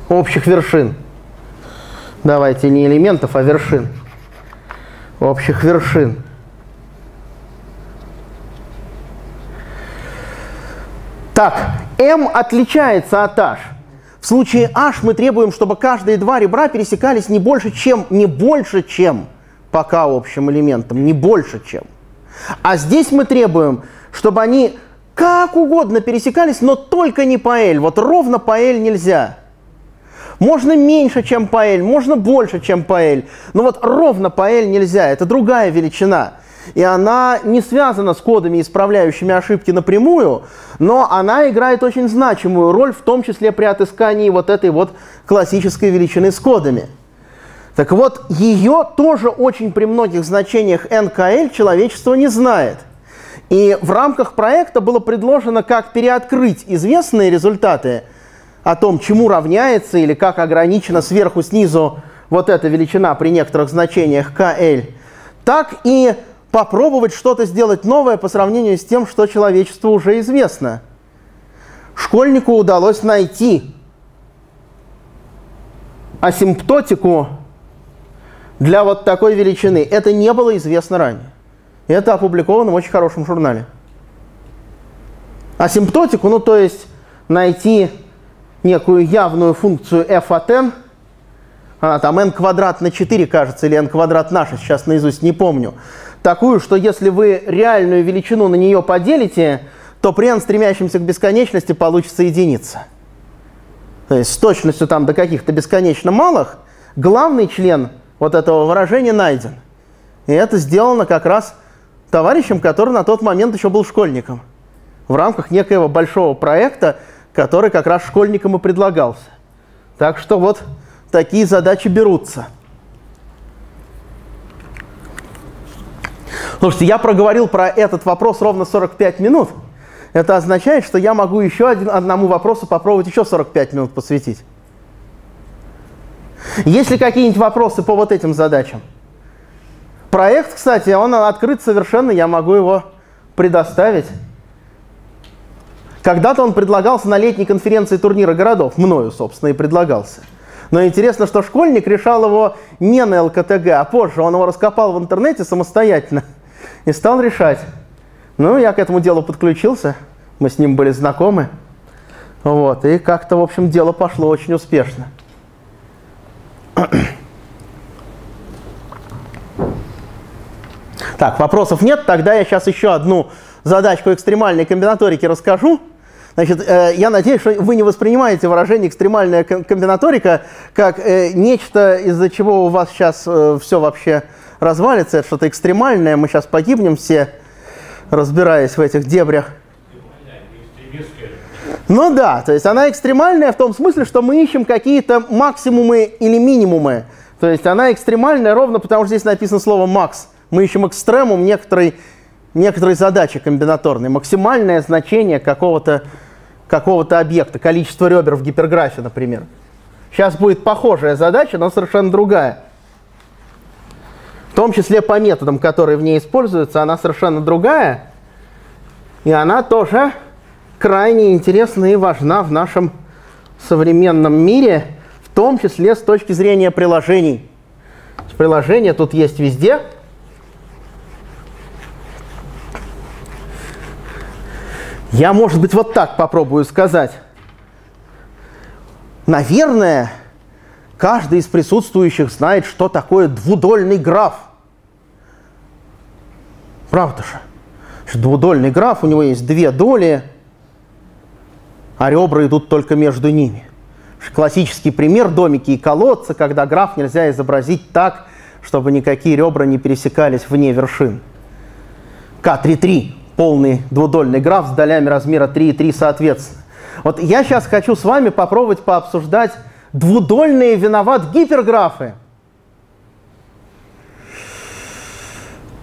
Общих вершин. Давайте не элементов, а вершин. Общих вершин. Так, m отличается от h. В случае h мы требуем, чтобы каждые два ребра пересекались не больше, чем по k общим элементам, не больше, чем. А здесь мы требуем, чтобы они как угодно пересекались, но только не по L. Вот ровно по L нельзя. Можно меньше, чем по L, можно больше, чем по L. Но вот ровно по L нельзя, это другая величина. И она не связана с кодами, исправляющими ошибки напрямую, но она играет очень значимую роль, в том числе при отыскании вот этой вот классической величины с кодами. Так вот, ее тоже очень при многих значениях НКЛ человечество не знает. И в рамках проекта было предложено, как переоткрыть известные результаты о том, чему равняется или как ограничена сверху снизу вот эта величина при некоторых значениях КЛ, так и попробовать что-то сделать новое по сравнению с тем, что человечеству уже известно. Школьнику удалось найти асимптотику для вот такой величины. Это не было известно ранее. Это опубликовано в очень хорошем журнале. Асимптотику, ну то есть найти некую явную функцию f от n, она там n квадрат на 4, кажется, или n квадрат на 6, сейчас наизусть не помню. Такую, что если вы реальную величину на нее поделите, то при n, стремящемся к бесконечности, получится единица. То есть с точностью там до каких-то бесконечно малых главный член вот этого выражения найден. И это сделано как раз товарищем, который на тот момент еще был школьником. В рамках некоего большого проекта, который как раз школьникам и предлагался. Так что вот такие задачи берутся. Слушайте, я проговорил про этот вопрос ровно 45 минут. Это означает, что я могу еще одному вопросу попробовать еще 45 минут посвятить. Есть ли какие-нибудь вопросы по вот этим задачам? Проект, кстати, он открыт совершенно, я могу его предоставить. Когда-то он предлагался на летней конференции турнира городов, мною, собственно, и предлагался. Но интересно, что школьник решал его не на ЛКТГ, а позже. Он его раскопал в интернете самостоятельно и стал решать. Ну, я к этому делу подключился, мы с ним были знакомы. Вот, и как-то, в общем, дело пошло очень успешно. Так, вопросов нет, тогда я сейчас еще одну задачку экстремальной комбинаторики расскажу. Значит, я надеюсь, что вы не воспринимаете выражение «экстремальная комбинаторика» как нечто, из-за чего у вас сейчас все вообще развалится. Это что-то экстремальное, мы сейчас погибнем все, разбираясь в этих дебрях. Ну да, то есть она экстремальная в том смысле, что мы ищем какие-то максимумы или минимумы. То есть она экстремальная ровно потому, что здесь написано слово «макс». Мы ищем экстремум некоторой задачи комбинаторной, максимальное значение какого-то объекта, количество ребер в гиперграфе, например. Сейчас будет похожая задача, но совершенно другая. В том числе по методам, которые в ней используются, она совершенно другая. И она тоже крайне интересна и важна в нашем современном мире, в том числе с точки зрения приложений. Приложения тут есть везде. Я, может быть, вот так попробую сказать. Наверное, каждый из присутствующих знает, что такое двудольный граф. Правда же? Двудольный граф, у него есть две доли, а ребра идут только между ними. Классический пример – домики и колодцы, когда граф нельзя изобразить так, чтобы никакие ребра не пересекались вне вершин. К33 – полный двудольный граф с долями размера 3 и 3 соответственно. Вот я сейчас хочу с вами попробовать пообсуждать двудольные виноват-гиперграфы.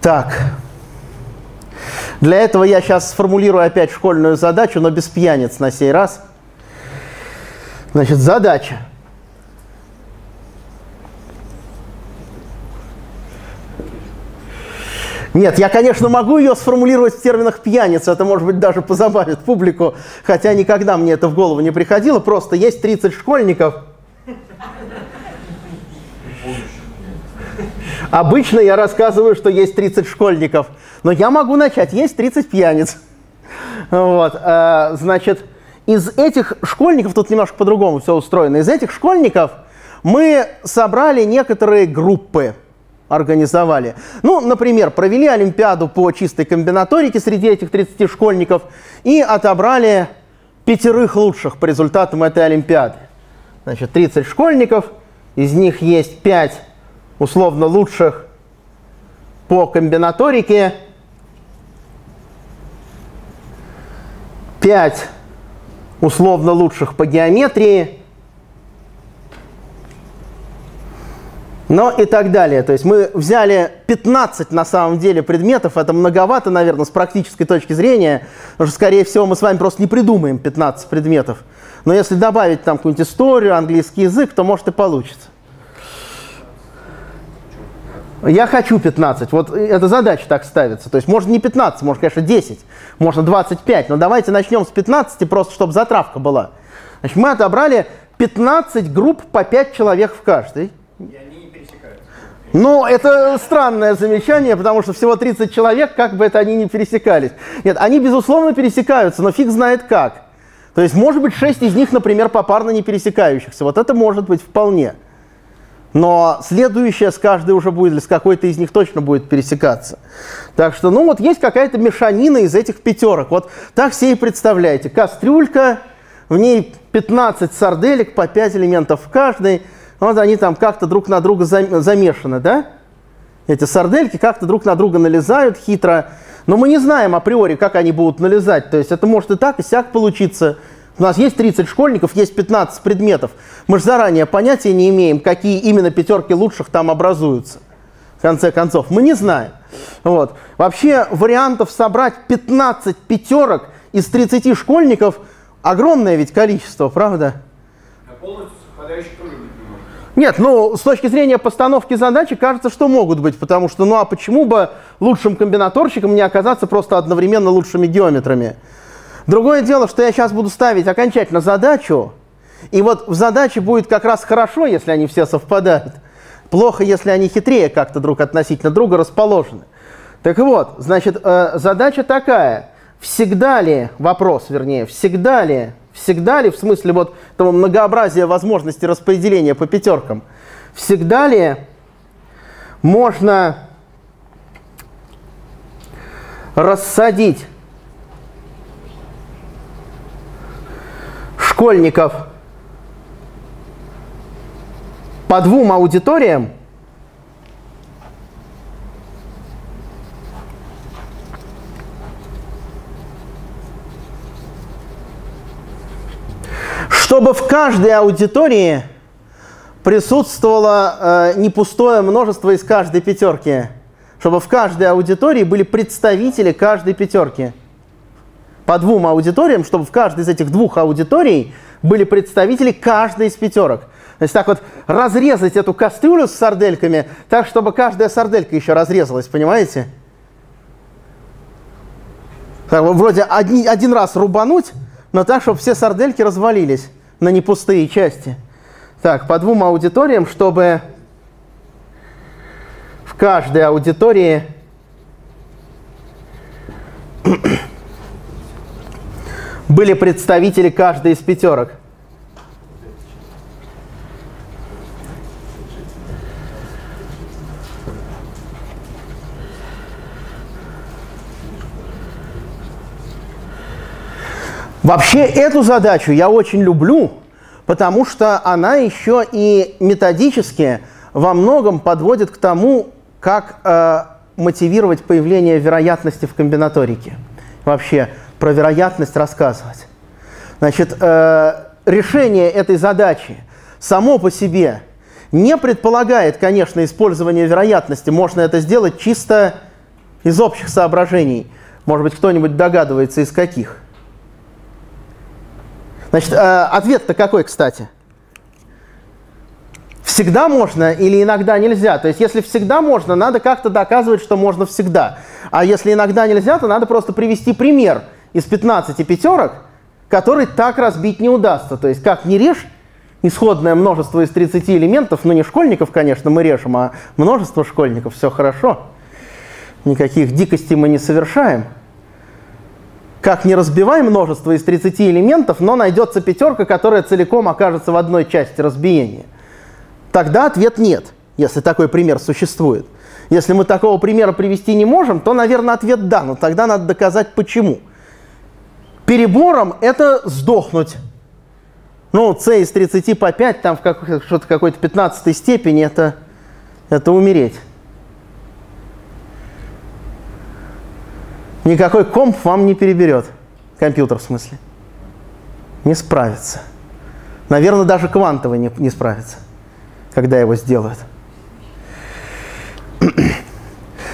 Так, для этого я сейчас сформулирую опять школьную задачу, но без пьяниц на сей раз. Значит, задача. Нет, я, конечно, могу ее сформулировать в терминах пьяниц, это, может быть, даже позабавит публику, хотя никогда мне это в голову не приходило, просто есть 30 школьников. Обычно я рассказываю, что есть 30 школьников, но я могу начать, есть 30 пьяниц. Вот, значит, из этих школьников, тут немножко по-другому все устроено, из этих школьников мы собрали некоторые группы, организовали. Ну, например, провели олимпиаду по чистой комбинаторике среди этих 30 школьников и отобрали 5 лучших по результатам этой олимпиады. Значит, 30 школьников, из них есть 5 условно лучших по комбинаторике, 5 условно лучших по геометрии, ну и так далее. То есть мы взяли 15 на самом деле предметов, это многовато, наверное, с практической точки зрения, потому что, скорее всего, мы с вами просто не придумаем 15 предметов. Но если добавить там какую-нибудь историю, английский язык, то, может, и получится. Я хочу 15. Вот эта задача так ставится. То есть можно не 15, можно, конечно, 10, можно 25. Но давайте начнем с 15, просто чтобы затравка была. Значит, мы отобрали 15 групп по 5 человек в каждой. И они не пересекаются. Ну, это странное замечание, потому что всего 30 человек, как бы это они не пересекались. Нет, они, безусловно, пересекаются, но фиг знает как. То есть, может быть, 6 из них, например, попарно не пересекающихся. Вот это может быть вполне. Но следующая с каждой уже будет, или с какой-то из них точно будет пересекаться. Так что, ну вот есть какая-то мешанина из этих 5. Вот так себе и представляете. Кастрюлька, в ней 15 сарделек, по 5 элементов в каждой. Вот они там как-то друг на друга замешаны, да? Эти сардельки как-то друг на друга налезают хитро. Но мы не знаем априори, как они будут налезать. То есть это может и так, и сяк получиться. У нас есть 30 школьников, есть 15 предметов. Мы же заранее понятия не имеем, какие именно 5 лучших там образуются. В конце концов, мы не знаем. Вот. Вообще вариантов собрать 15 пятерок из 30 школьников огромное ведь количество, правда? А полностью совпадающих тоже быть не может. Нет, ну, с точки зрения постановки задачи, кажется, что могут быть. Потому что, ну а почему бы лучшим комбинаторщиком не оказаться просто одновременно лучшими геометрами? Другое дело, что я сейчас буду ставить окончательно задачу, и вот в задаче будет как раз хорошо, если они все совпадают, плохо, если они хитрее как-то друг относительно друга расположены. Так вот, значит, задача такая. Всегда ли, вопрос вернее, всегда ли, в смысле вот этого многообразия возможностей распределения по 5, всегда ли можно рассадить школьников по 2 аудиториям, чтобы в каждой аудитории присутствовало не пустое множество из каждой 5, чтобы в каждой аудитории были представители каждой 5. По 2 аудиториям, чтобы в каждой из этих 2 аудиторий были представители каждой из 5. То есть так вот разрезать эту кастрюлю с сардельками, так, чтобы каждая сарделька еще разрезалась, понимаете? Так, вроде один раз рубануть, но так, чтобы все сардельки развалились на непустые части. Так, по 2 аудиториям, чтобы в каждой аудитории были представители каждой из 5. Вообще эту задачу я очень люблю, потому что она еще и методически во многом подводит к тому, как мотивировать появление вероятности в комбинаторике. Вообще, про вероятность рассказывать. Значит, решение этой задачи само по себе не предполагает, конечно, использование вероятности. Можно это сделать чисто из общих соображений. Может быть, кто-нибудь догадывается, из каких. Значит, ответ-то какой, кстати? Всегда можно или иногда нельзя. То есть, если всегда можно, надо как-то доказывать, что можно всегда. А если иногда нельзя, то надо просто привести пример из 15 пятерок, который так разбить не удастся. То есть, как не режь исходное множество из 30 элементов, ну не школьников, конечно, мы режем, а множество школьников, все хорошо. Никаких дикостей мы не совершаем. Как не разбивай множество из 30 элементов, но найдется пятерка, которая целиком окажется в одной части разбиения. Тогда ответ нет, если такой пример существует. Если мы такого примера привести не можем, то, наверное, ответ да, но тогда надо доказать почему. Перебором это сдохнуть. Ну, c из 30 по 5, там в какой-то 15 степени, это умереть. Никакой комп вам не переберет. Компьютер, в смысле. Не справится. Наверное, даже квантовый не справится, когда его сделают.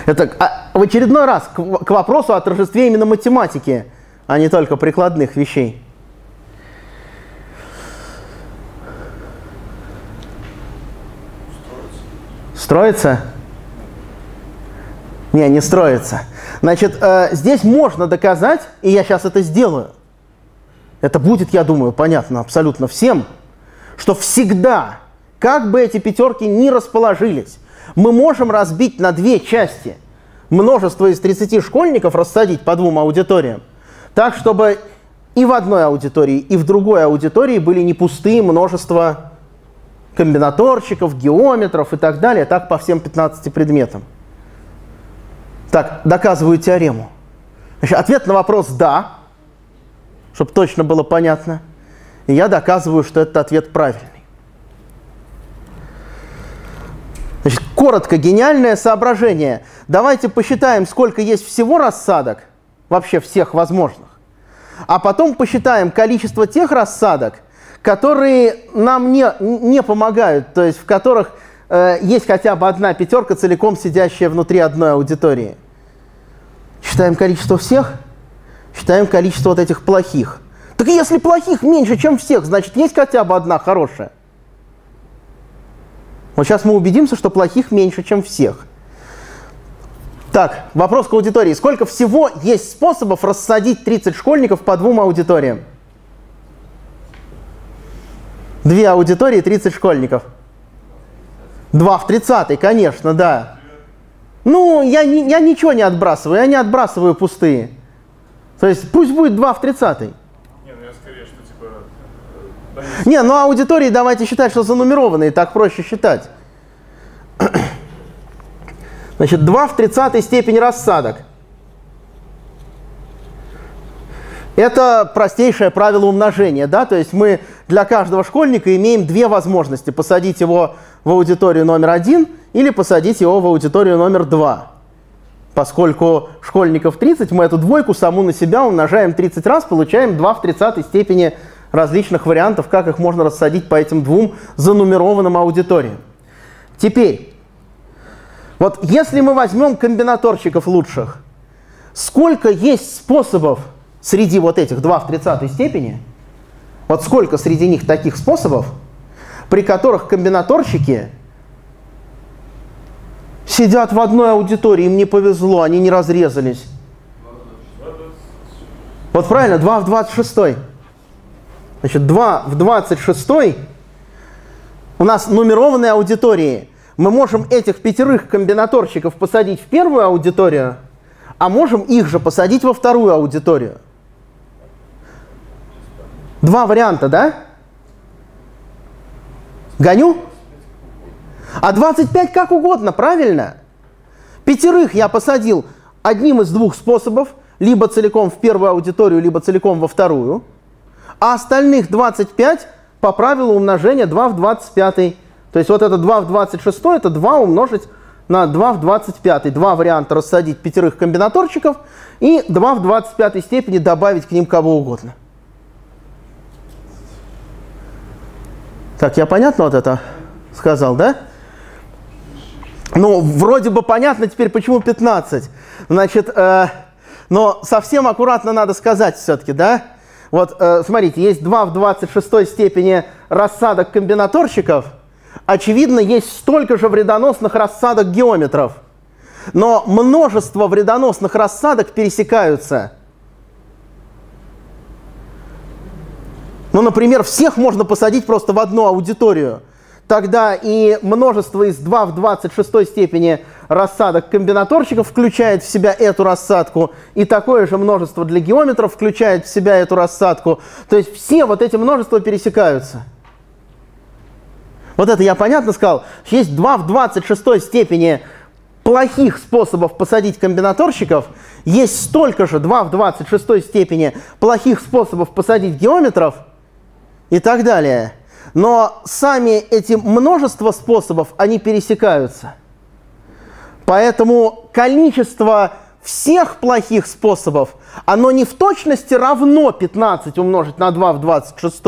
Это в очередной раз к вопросу о торжестве именно математики, а не только прикладных вещей. Строится? Не, не строится. Значит, здесь можно доказать, и я сейчас это сделаю. Это будет, я думаю, понятно абсолютно всем, что всегда, как бы эти пятерки ни расположились, мы можем разбить на две части множество из 30 школьников, рассадить по двум аудиториям, так, чтобы и в одной аудитории, и в другой аудитории были не пустые множества комбинаторщиков, геометров и так далее, так по всем 15 предметам. Так, доказываю теорему. Значит, ответ на вопрос «да», чтобы точно было понятно, и я доказываю, что этот ответ правильный. Значит, коротко, гениальное соображение. Давайте посчитаем, сколько есть всего рассадок, вообще всех возможных, а потом посчитаем количество тех рассадок, которые нам не помогают, то есть в которых есть хотя бы одна пятерка, целиком сидящая внутри одной аудитории. Считаем количество всех, считаем количество вот этих плохих. Так если плохих меньше, чем всех, значит, есть хотя бы одна хорошая. Вот сейчас мы убедимся, что плохих меньше, чем всех. Так, вопрос к аудитории. Сколько всего есть способов рассадить 30 школьников по двум аудиториям? Две аудитории, 30 школьников. 2 в 30, конечно, да. Ну, я ничего не отбрасываю, я не отбрасываю пустые. То есть пусть будет 2 в 30. Не, ну аудитории давайте считать, что занумерованные, так проще считать. Значит, 2 в 30 степени рассадок. Это простейшее правило умножения, да? То есть мы для каждого школьника имеем две возможности. Посадить его в аудиторию номер 1 или посадить его в аудиторию номер 2. Поскольку школьников 30, мы эту двойку саму на себя умножаем 30 раз, получаем 2 в 30 степени различных вариантов, как их можно рассадить по этим двум занумерованным аудиториям. Теперь, вот если мы возьмем комбинаторщиков лучших, сколько есть способов среди вот этих 2 в 30 степени, вот сколько среди них таких способов, при которых комбинаторщики сидят в одной аудитории, им не повезло, они не разрезались. Вот правильно, 2 в 26. Значит, 2 в 26 у нас нумерованные аудитории. Мы можем этих пятерых комбинаторщиков посадить в первую аудиторию, а можем их же посадить во вторую аудиторию. Два варианта, да? Гоню? А 25 как угодно, правильно? Пятерых я посадил одним из двух способов, либо целиком в первую аудиторию, либо целиком во вторую. А остальных 25 по правилу умножения 2 в 25. То есть вот это 2 в 26, это 2 умножить на 2 в 25. Два варианта рассадить пятерых комбинаторчиков и 2 в 25 степени добавить к ним кого угодно. Так, я понятно вот это сказал, да? Ну, вроде бы понятно теперь, почему 15. Значит, но совсем аккуратно надо сказать все-таки, да? Вот, смотрите, есть 2 в 26 степени рассадок комбинаторщиков. Очевидно, есть столько же вредоносных рассадок геометров. Но множество вредоносных рассадок пересекаются. Ну, например, всех можно посадить просто в одну аудиторию. Тогда и множество из 2 в 26 степени рассадок комбинаторщиков включает в себя эту рассадку, и такое же множество для геометров включает в себя эту рассадку. То есть все вот эти множества пересекаются. Вот это я понятно сказал? Есть 2 в 26 степени плохих способов посадить комбинаторщиков, есть столько же 2 в 26 степени плохих способов посадить геометров и так далее. Но сами эти множество способов, они пересекаются. Поэтому количество всех плохих способов, оно не в точности равно 15 умножить на 2 в 26,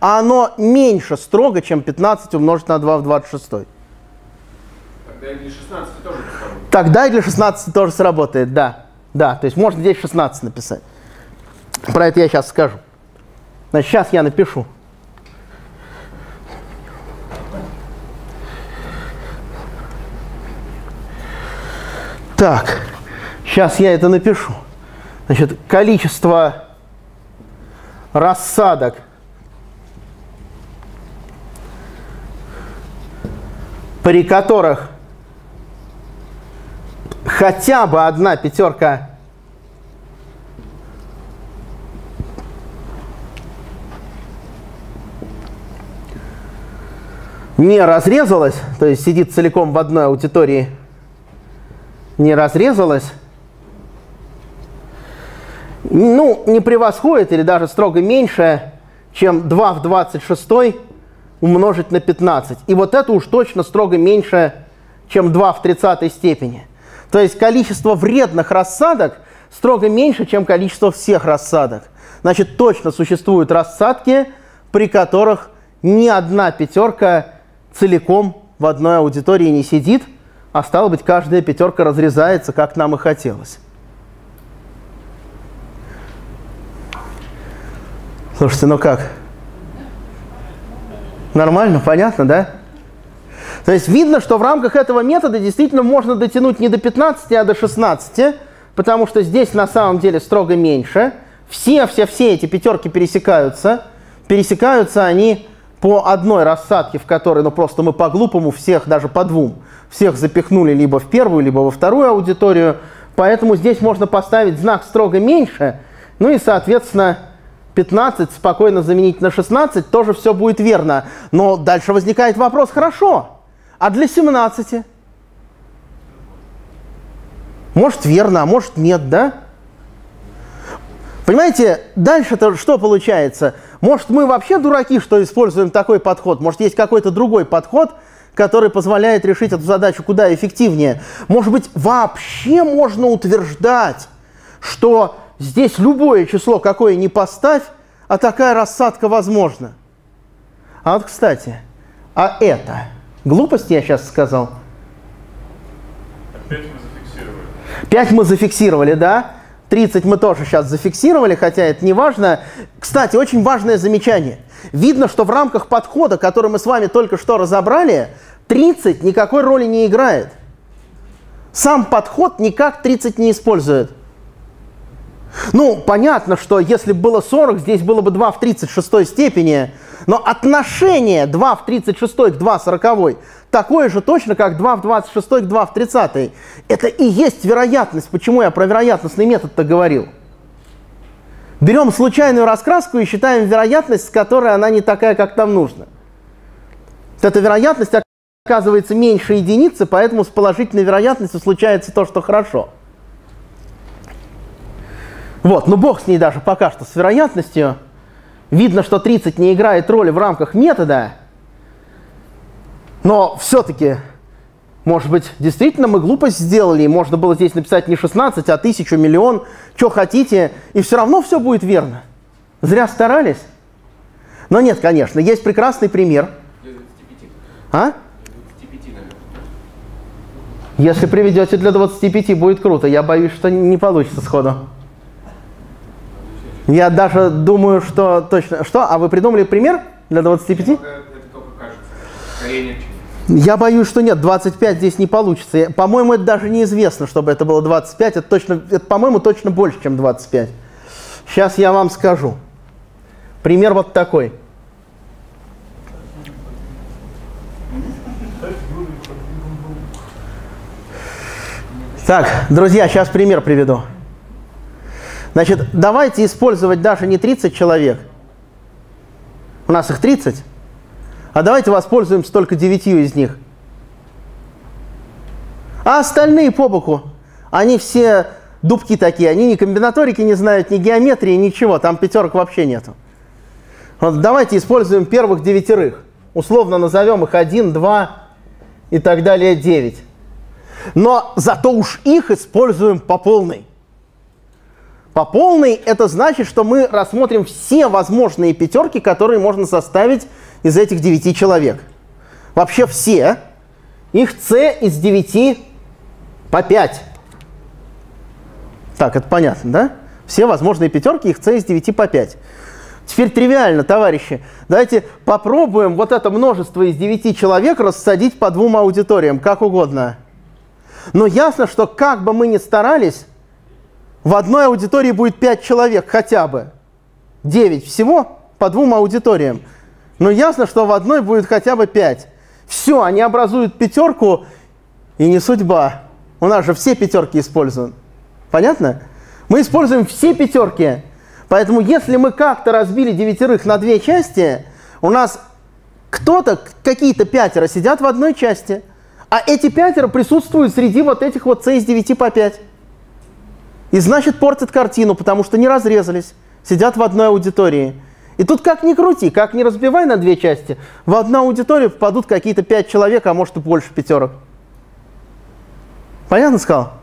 а оно меньше строго, чем 15 умножить на 2 в 26. Тогда и для 16 тоже сработает. Тогда и для 16 тоже сработает, да. Да, то есть можно здесь 16 написать. Про это я сейчас скажу. Значит, сейчас я напишу. Так, сейчас я это напишу. Значит, количество рассадок при которых хотя бы одна пятерка не разрезалась, то есть сидит целиком в одной аудитории, не разрезалась, ну, не превосходит или даже строго меньше, чем 2 в 26 умножить на 15. И вот это уж точно строго меньше, чем 2 в 30 степени. То есть количество вредных рассадок строго меньше, чем количество всех рассадок. Значит, точно существуют рассадки, при которых ни одна пятерка целиком в одной аудитории не сидит, а стало быть, каждая пятерка разрезается, как нам и хотелось. Слушайте, ну как? Нормально, понятно, да? То есть видно, что в рамках этого метода действительно можно дотянуть не до 15, а до 16, потому что здесь на самом деле строго меньше. Все эти пятерки пересекаются. Пересекаются они по одной рассадке, в которой, ну просто мы по-глупому всех, даже по двум, всех запихнули либо в первую, либо во вторую аудиторию. Поэтому здесь можно поставить знак строго меньше. Ну и, соответственно, 15 спокойно заменить на 16, тоже все будет верно. Но дальше возникает вопрос, хорошо, а для 17? Может верно, а может нет, да? Понимаете, дальше-то что получается? Может, мы вообще дураки, что используем такой подход? Может, есть какой-то другой подход, который позволяет решить эту задачу куда эффективнее? Может быть, вообще можно утверждать, что здесь любое число, какое ни поставь, а такая рассадка возможна? А вот, кстати, а это? Глупость я сейчас сказал? 5 мы зафиксировали. 5 мы зафиксировали, да? 30 мы тоже сейчас зафиксировали, хотя это не важно. Кстати, очень важное замечание. Видно, что в рамках подхода, который мы с вами только что разобрали, 30 никакой роли не играет. Сам подход никак 30 не использует. Ну, понятно, что если бы было 40, здесь было бы 2 в 36 степени, но отношение 2 в 36 к 2 в 40 такое же точно, как 2 в 26 к 2 в 30. Это и есть вероятность, почему я про вероятностный метод-то говорил. Берем случайную раскраску и считаем вероятность, с которой она не такая, как нам нужно. Эта вероятность оказывается меньше единицы, поэтому с положительной вероятностью случается то, что хорошо. Вот, ну бог с ней даже пока что, с вероятностью. видно, что 30 не играет роли в рамках метода, но все-таки, может быть, действительно мы глупость сделали, и можно было здесь написать не 16, а 1000, миллион, что хотите, и все равно все будет верно. Зря старались. Но нет, конечно, есть прекрасный пример. 25. А? 25, наверное. Если приведете для 25, будет круто. Я боюсь, что не получится сходу. Я даже думаю, что точно... Что? А вы придумали пример для 25? Это только кажется. Скорее нет. Я боюсь, что нет, 25 здесь не получится. По-моему, это даже неизвестно, чтобы это было 25. Это, по-моему, точно больше, чем 25. Сейчас я вам скажу. Пример вот такой. Так, друзья, сейчас пример приведу. Значит, давайте использовать даже не 30 человек. У нас их 30. А давайте воспользуемся только 9 из них. А остальные по боку. Они все дубки такие. Они ни комбинаторики не знают, ни геометрии, ничего. Там пятерок вообще нету. Вот давайте используем первых 9. Условно назовем их 1, 2 и так далее 9. Но зато уж их используем по полной. По полной это значит, что мы рассмотрим все возможные пятерки, которые можно составить из этих 9 человек. Вообще все. Их c из 9 по 5. Так, это понятно, да? Все возможные пятерки, их c из 9 по 5. Теперь тривиально, товарищи. Давайте попробуем вот это множество из 9 человек рассадить по двум аудиториям, как угодно. Но ясно, что как бы мы ни старались, в одной аудитории будет 5 человек хотя бы. 9 всего по двум аудиториям. Но ясно, что в одной будет хотя бы 5. Все, они образуют пятерку, и не судьба. У нас же все пятерки используют. Понятно? Мы используем все пятерки. Поэтому если мы как-то разбили 9 на 2 части, у нас кто-то, какие-то 5 сидят в одной части. А эти 5 присутствуют среди вот этих вот c из 9 по 5. И значит портят картину, потому что не разрезались, сидят в одной аудитории. И тут как ни крути, как ни разбивай на 2 части, в одну аудиторию впадут какие-то 5 человек, а может и больше пятерок. Понятно сказал?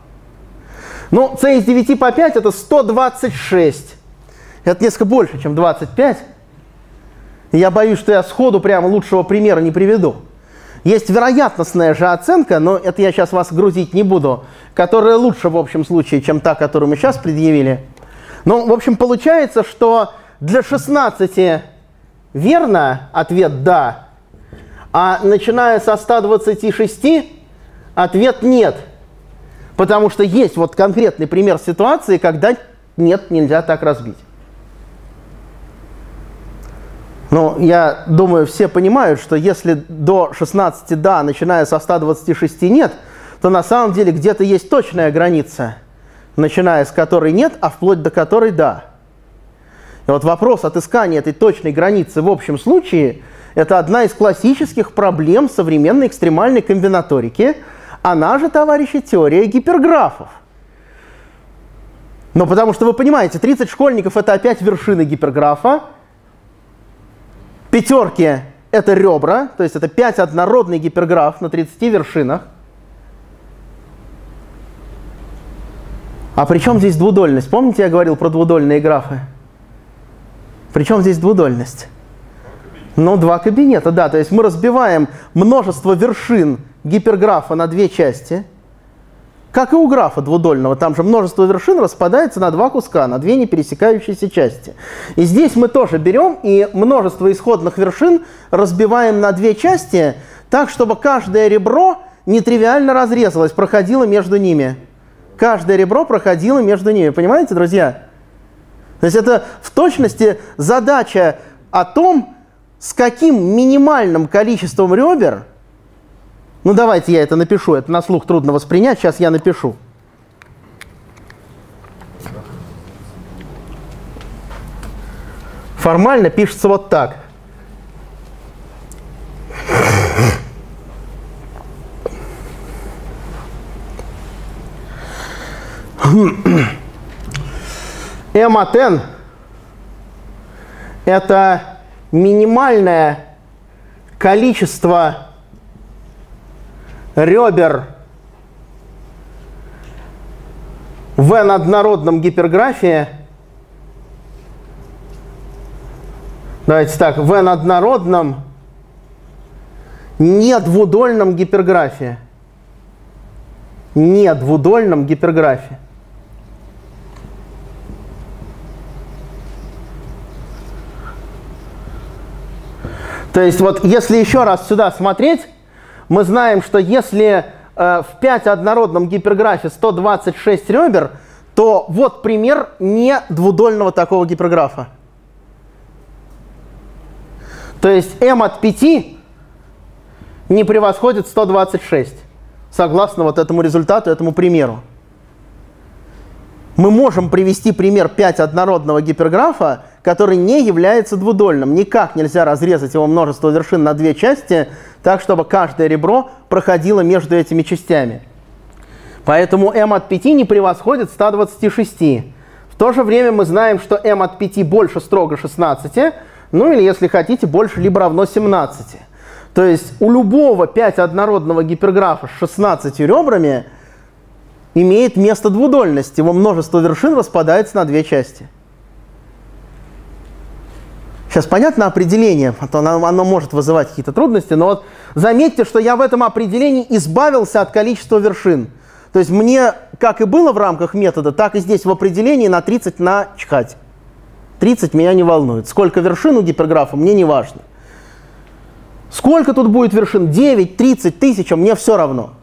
Ну, c из 9 по 5 это 126. Это несколько больше, чем 25. И я боюсь, что я сходу прямо лучшего примера не приведу. Есть вероятностная же оценка, но это я сейчас вас грузить не буду, которая лучше в общем случае, чем та, которую мы сейчас предъявили. Ну, в общем, получается, что для 16 верно ответ «да», а начиная со 126 ответ «нет». Потому что есть вот конкретный пример ситуации, когда «нет, нельзя так разбить». Ну, я думаю, все понимают, что если до 16 «да», начиная со 126 «нет», то на самом деле где-то есть точная граница, начиная с которой «нет», а вплоть до которой «да». И вот вопрос отыскания этой точной границы в общем случае – это одна из классических проблем современной экстремальной комбинаторики. Она же, товарищи, теория гиперграфов. Но потому что, вы понимаете, 30 школьников – это опять вершины гиперграфа. Пятерки – это ребра, то есть это 5 однородный гиперграф на 30 вершинах. А при чем здесь двудольность? Помните, я говорил про двудольные графы? При чем здесь двудольность? Ну, 2 кабинета, да. То есть мы разбиваем множество вершин гиперграфа на 2 части, как и у графа двудольного. Там же множество вершин распадается на 2 куска, на 2 не пересекающиеся части. И здесь мы тоже берем и множество исходных вершин разбиваем на 2 части, так, чтобы каждое ребро нетривиально разрезалось, проходило между ними. Каждое ребро проходило между ними. Понимаете, друзья? То есть это в точности задача о том, с каким минимальным количеством ребер... Ну, давайте я это напишу. Это на слух трудно воспринять. Сейчас я напишу. Формально пишется вот так. m от n это минимальное количество ребер в n-однородном гиперграфе. Давайте так, в n-однородном недвудольном гиперграфе. Недвудольном гиперграфе. То есть вот если еще раз сюда смотреть, мы знаем, что если в 5-однородном гиперграфе 126 ребер, то вот пример недвудольного такого гиперграфа. То есть m от 5 не превосходит 126, согласно вот этому результату, этому примеру. Мы можем привести пример 5-однородного гиперграфа, который не является двудольным. Никак нельзя разрезать его множество вершин на две части, так, чтобы каждое ребро проходило между этими частями. Поэтому m от 5 не превосходит 126. В то же время мы знаем, что m от 5 больше строго 16, ну или, если хотите, больше либо равно 17. То есть у любого 5-однородного гиперграфа с 16 ребрами имеет место двудольность. Его множество вершин распадается на две части. Сейчас понятно определение, а то оно может вызывать какие-то трудности, но вот заметьте, что я в этом определении избавился от количества вершин. То есть мне, как и было в рамках метода, так и здесь в определении на 30 начхать. 30 меня не волнует. Сколько вершин у гиперграфа, мне не важно. Сколько тут будет вершин? 9, 30, 1000, мне все равно.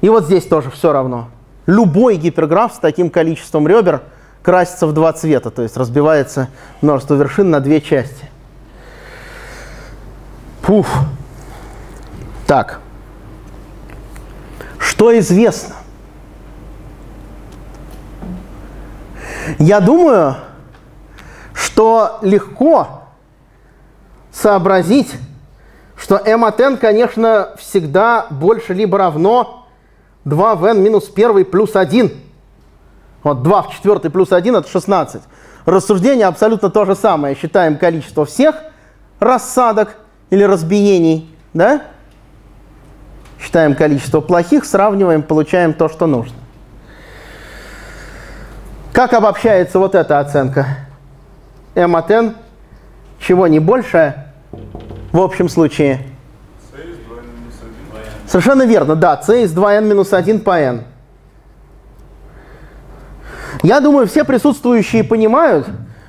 И вот здесь тоже все равно. Любой гиперграф с таким количеством ребер красится в два цвета, то есть разбивается множество вершин на две части. Пуф. Так. Что известно? Я думаю, что легко сообразить, что m от n, конечно, всегда больше либо равно 2 в n минус 1 плюс 1. Вот 2 в 4 плюс 1 – это 16. Рассуждение абсолютно то же самое. Считаем количество всех рассадок или разбиений. Да? Считаем количество плохих, сравниваем, получаем то, что нужно. Как обобщается вот эта оценка? m от n чего не больше в общем случае? Совершенно верно, да, c из 2n минус 1 по n. Я думаю, все присутствующие понимают,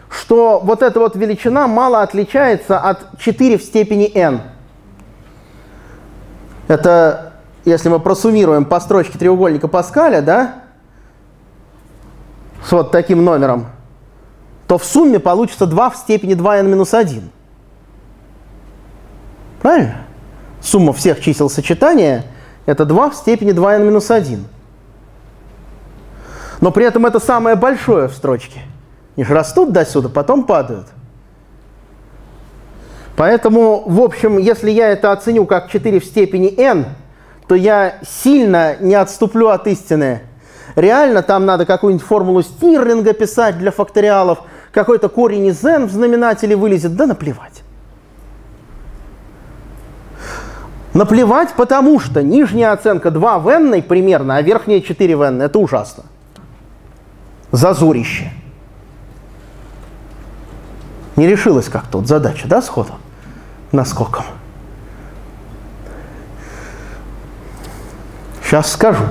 что вот эта вот величина мало отличается от 4 в степени n. Это, если мы просуммируем по строчке треугольника Паскаля, да, с вот таким номером, то в сумме получится 2 в степени 2n минус 1. Правильно? Сумма всех чисел сочетания – это 2 в степени 2n минус 1. Но при этом это самое большое в строчке. Они же растут до сюда, потом падают. Поэтому, в общем, если я это оценю как 4 в степени n, то я сильно не отступлю от истины. Реально, там надо какую-нибудь формулу Стирлинга писать для факториалов, какой-то корень из n в знаменателе вылезет, да наплевать. Наплевать, потому что нижняя оценка 2 в n примерно, а верхняя 4 в n. Это ужасно. Зазорище. Не решилась как-то вот задача, да, сходу? Наскоком. Сейчас скажу.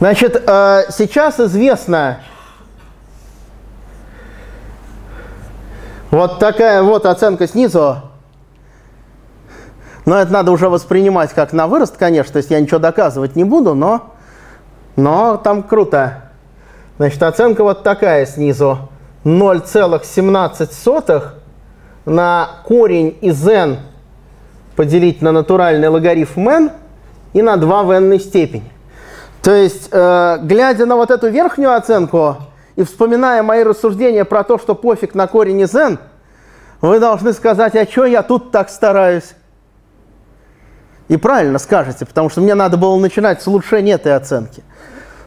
Значит, сейчас известна вот такая вот оценка снизу. Но это надо уже воспринимать как на вырост, конечно, то есть я ничего доказывать не буду, но там круто. Значит, оценка вот такая снизу. 0,17 на корень из n поделить на натуральный логарифм n и на 2 в n степени. То есть, глядя на вот эту верхнюю оценку и вспоминая мои рассуждения про то, что пофиг на корень из n, вы должны сказать, а чё я тут так стараюсь? И правильно скажете, потому что мне надо было начинать с улучшения этой оценки.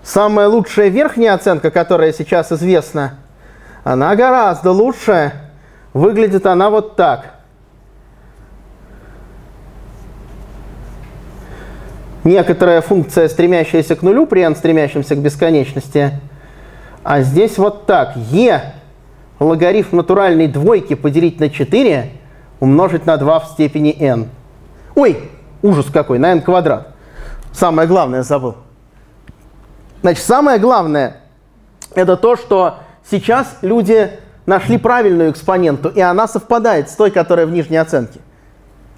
Самая лучшая верхняя оценка, которая сейчас известна, она гораздо лучше. Выглядит она вот так. Некоторая функция, стремящаяся к нулю, при n, стремящемся к бесконечности. А здесь вот так. e логарифм натуральной двойки поделить на 4 умножить на 2 в степени n. Ой, ужас какой, на n квадрат. Самое главное забыл. Значит, самое главное это то, что сейчас люди нашли правильную экспоненту, и она совпадает с той, которая в нижней оценке.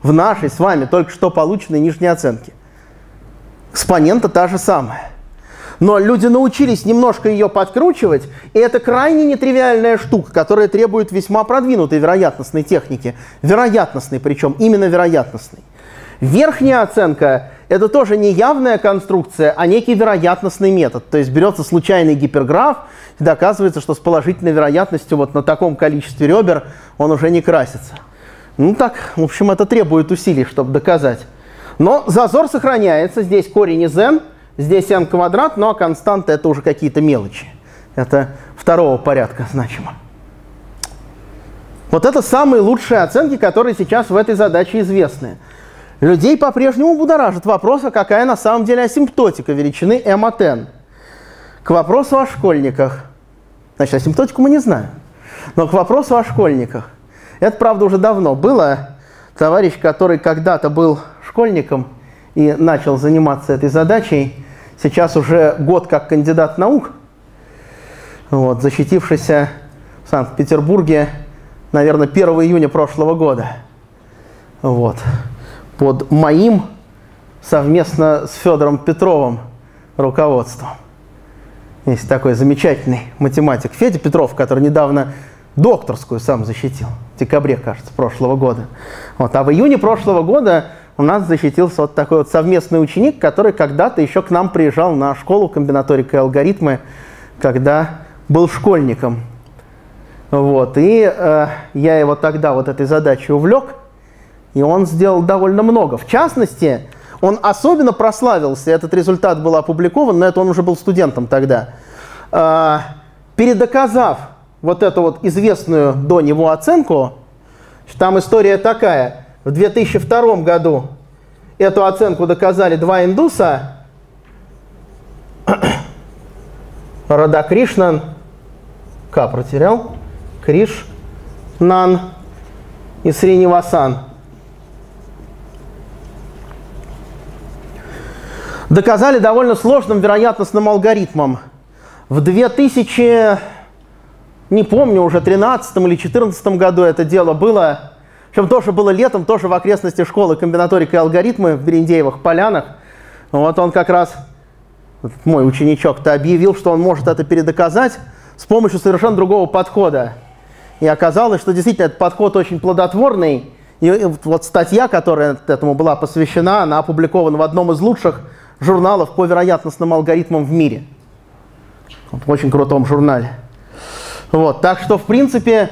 В нашей с вами только что полученной нижней оценке. Экспонента та же самая. Но люди научились немножко ее подкручивать, и это крайне нетривиальная штука, которая требует весьма продвинутой вероятностной техники. Вероятностной причем, именно вероятностной. Верхняя оценка – это тоже не явная конструкция, а некий вероятностный метод. То есть берется случайный гиперграф, и доказывается, что с положительной вероятностью вот на таком количестве ребер он уже не красится. Ну так, в общем, это требует усилий, чтобы доказать. Но зазор сохраняется. Здесь корень из n, здесь n квадрат, но константы – это уже какие-то мелочи. Это второго порядка значимо. Вот это самые лучшие оценки, которые сейчас в этой задаче известны. Людей по-прежнему будоражит вопрос, а какая на самом деле асимптотика величины m от n. К вопросу о школьниках. Значит, асимптотику мы не знаем. Но к вопросу о школьниках. Это, правда, уже давно было. Товарищ, который когда-то был школьником и начал заниматься этой задачей, сейчас уже год как кандидат наук, вот, защитившийся в Санкт-Петербурге, наверное, 1 июня прошлого года. Вот. Под моим совместно с Федором Петровым руководством. Есть такой замечательный математик Федя Петров, который недавно докторскую сам защитил, в декабре, кажется, прошлого года. Вот. А в июне прошлого года у нас защитился вот такой вот совместный ученик, который когда-то еще к нам приезжал на школу комбинаторика и алгоритмы, когда был школьником. Вот. И я его тогда вот этой задачей увлек. И он сделал довольно много. В частности, он особенно прославился, этот результат был опубликован, но это он уже был студентом тогда, передоказав вот эту вот известную до него оценку. Там история такая. В 2002 году эту оценку доказали два индуса, Радакришнан, К протерял, Кришнан и Сринивасан. Доказали довольно сложным вероятностным алгоритмом. В 2000, не помню, уже 13 или 14 году это дело было, причем тоже было летом, тоже в окрестностях школы комбинаторика и алгоритмы в Берендеевых полянах. Вот он как раз, мой ученичок-то, объявил, что он может это передоказать с помощью совершенно другого подхода. И оказалось, что действительно этот подход очень плодотворный. И вот статья, которая этому была посвящена, она опубликована в одном из лучших журналов по вероятностным алгоритмам в мире. В очень крутом журнале. Вот, так что, в принципе,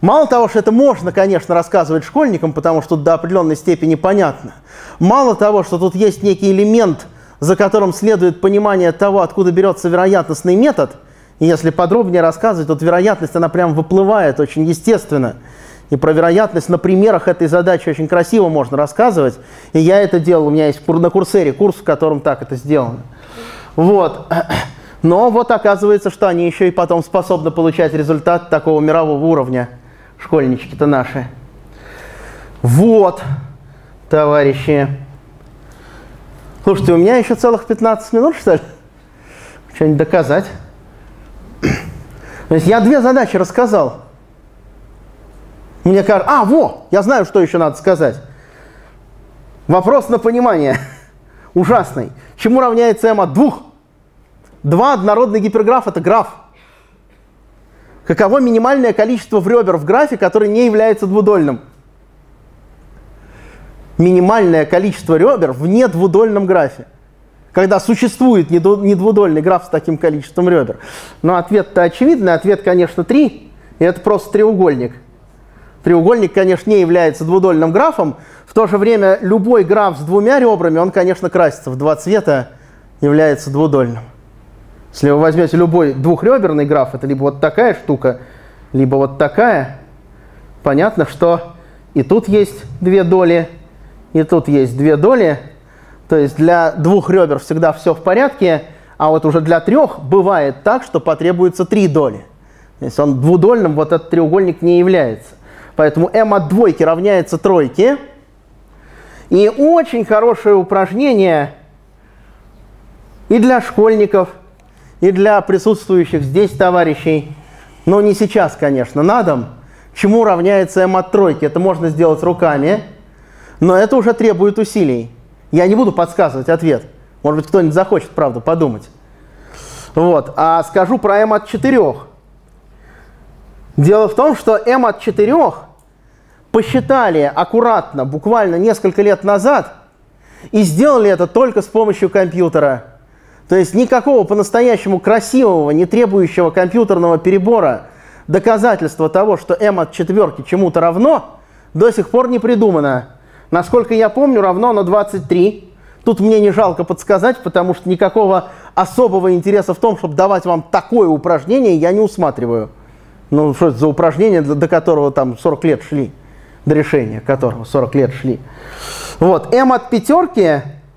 мало того, что это можно, конечно, рассказывать школьникам, потому что тут до определенной степени понятно. Мало того, что тут есть некий элемент, за которым следует понимание того, откуда берется вероятностный метод. И если подробнее рассказывать, тут вероятность, она прям выплывает очень естественно. И про вероятность на примерах этой задачи очень красиво можно рассказывать. И я это делал, у меня есть на Курсере курс, в котором так это сделано. Вот. Но вот оказывается, что они еще и потом способны получать результат такого мирового уровня. Школьнички-то наши. Вот, товарищи. Слушайте, у меня еще целых 15 минут, что ли? Что-нибудь доказать. То есть я две задачи рассказал. Мне кажется, я знаю, что еще надо сказать. Вопрос на понимание. Ужасный. Чему равняется m от 2? 2 однородный гиперграф – это граф. Каково минимальное количество ребер в графе, который не является двудольным? Минимальное количество ребер в недвудольном графе. когда существует недвудольный граф с таким количеством ребер? Но ответ-то очевидный. Ответ, конечно, 3. И это просто треугольник. Треугольник, конечно, не является двудольным графом. В то же время любой граф с двумя ребрами, он, конечно, красится в два цвета, является двудольным. Если вы возьмете любой двухреберный граф, это либо вот такая штука, либо вот такая. Понятно, что и тут есть две доли, и тут есть две доли. То есть для двух ребер всегда все в порядке, а вот уже для трех бывает так, что потребуется три доли. То есть он двудольным, вот этот треугольник не является. Поэтому m от двойки равняется тройке. И очень хорошее упражнение и для школьников, и для присутствующих здесь товарищей. Но не сейчас, конечно, на дом. Чему равняется m от тройки? Это можно сделать руками, но это уже требует усилий. Я не буду подсказывать ответ. Может быть, кто-нибудь захочет, правда, подумать. Вот. А скажу про m от 4. Дело в том, что m от 4 посчитали аккуратно, буквально несколько лет назад, и сделали это только с помощью компьютера. То есть никакого по-настоящему красивого, не требующего компьютерного перебора доказательства того, что m от 4 чему-то равно, до сих пор не придумано. Насколько я помню, равно оно 23. Тут мне не жалко подсказать, потому что никакого особого интереса в том, чтобы давать вам такое упражнение, я не усматриваю. Ну, что это за упражнение, до которого там 40 лет шли, до решения которого 40 лет шли. Вот, m от 5,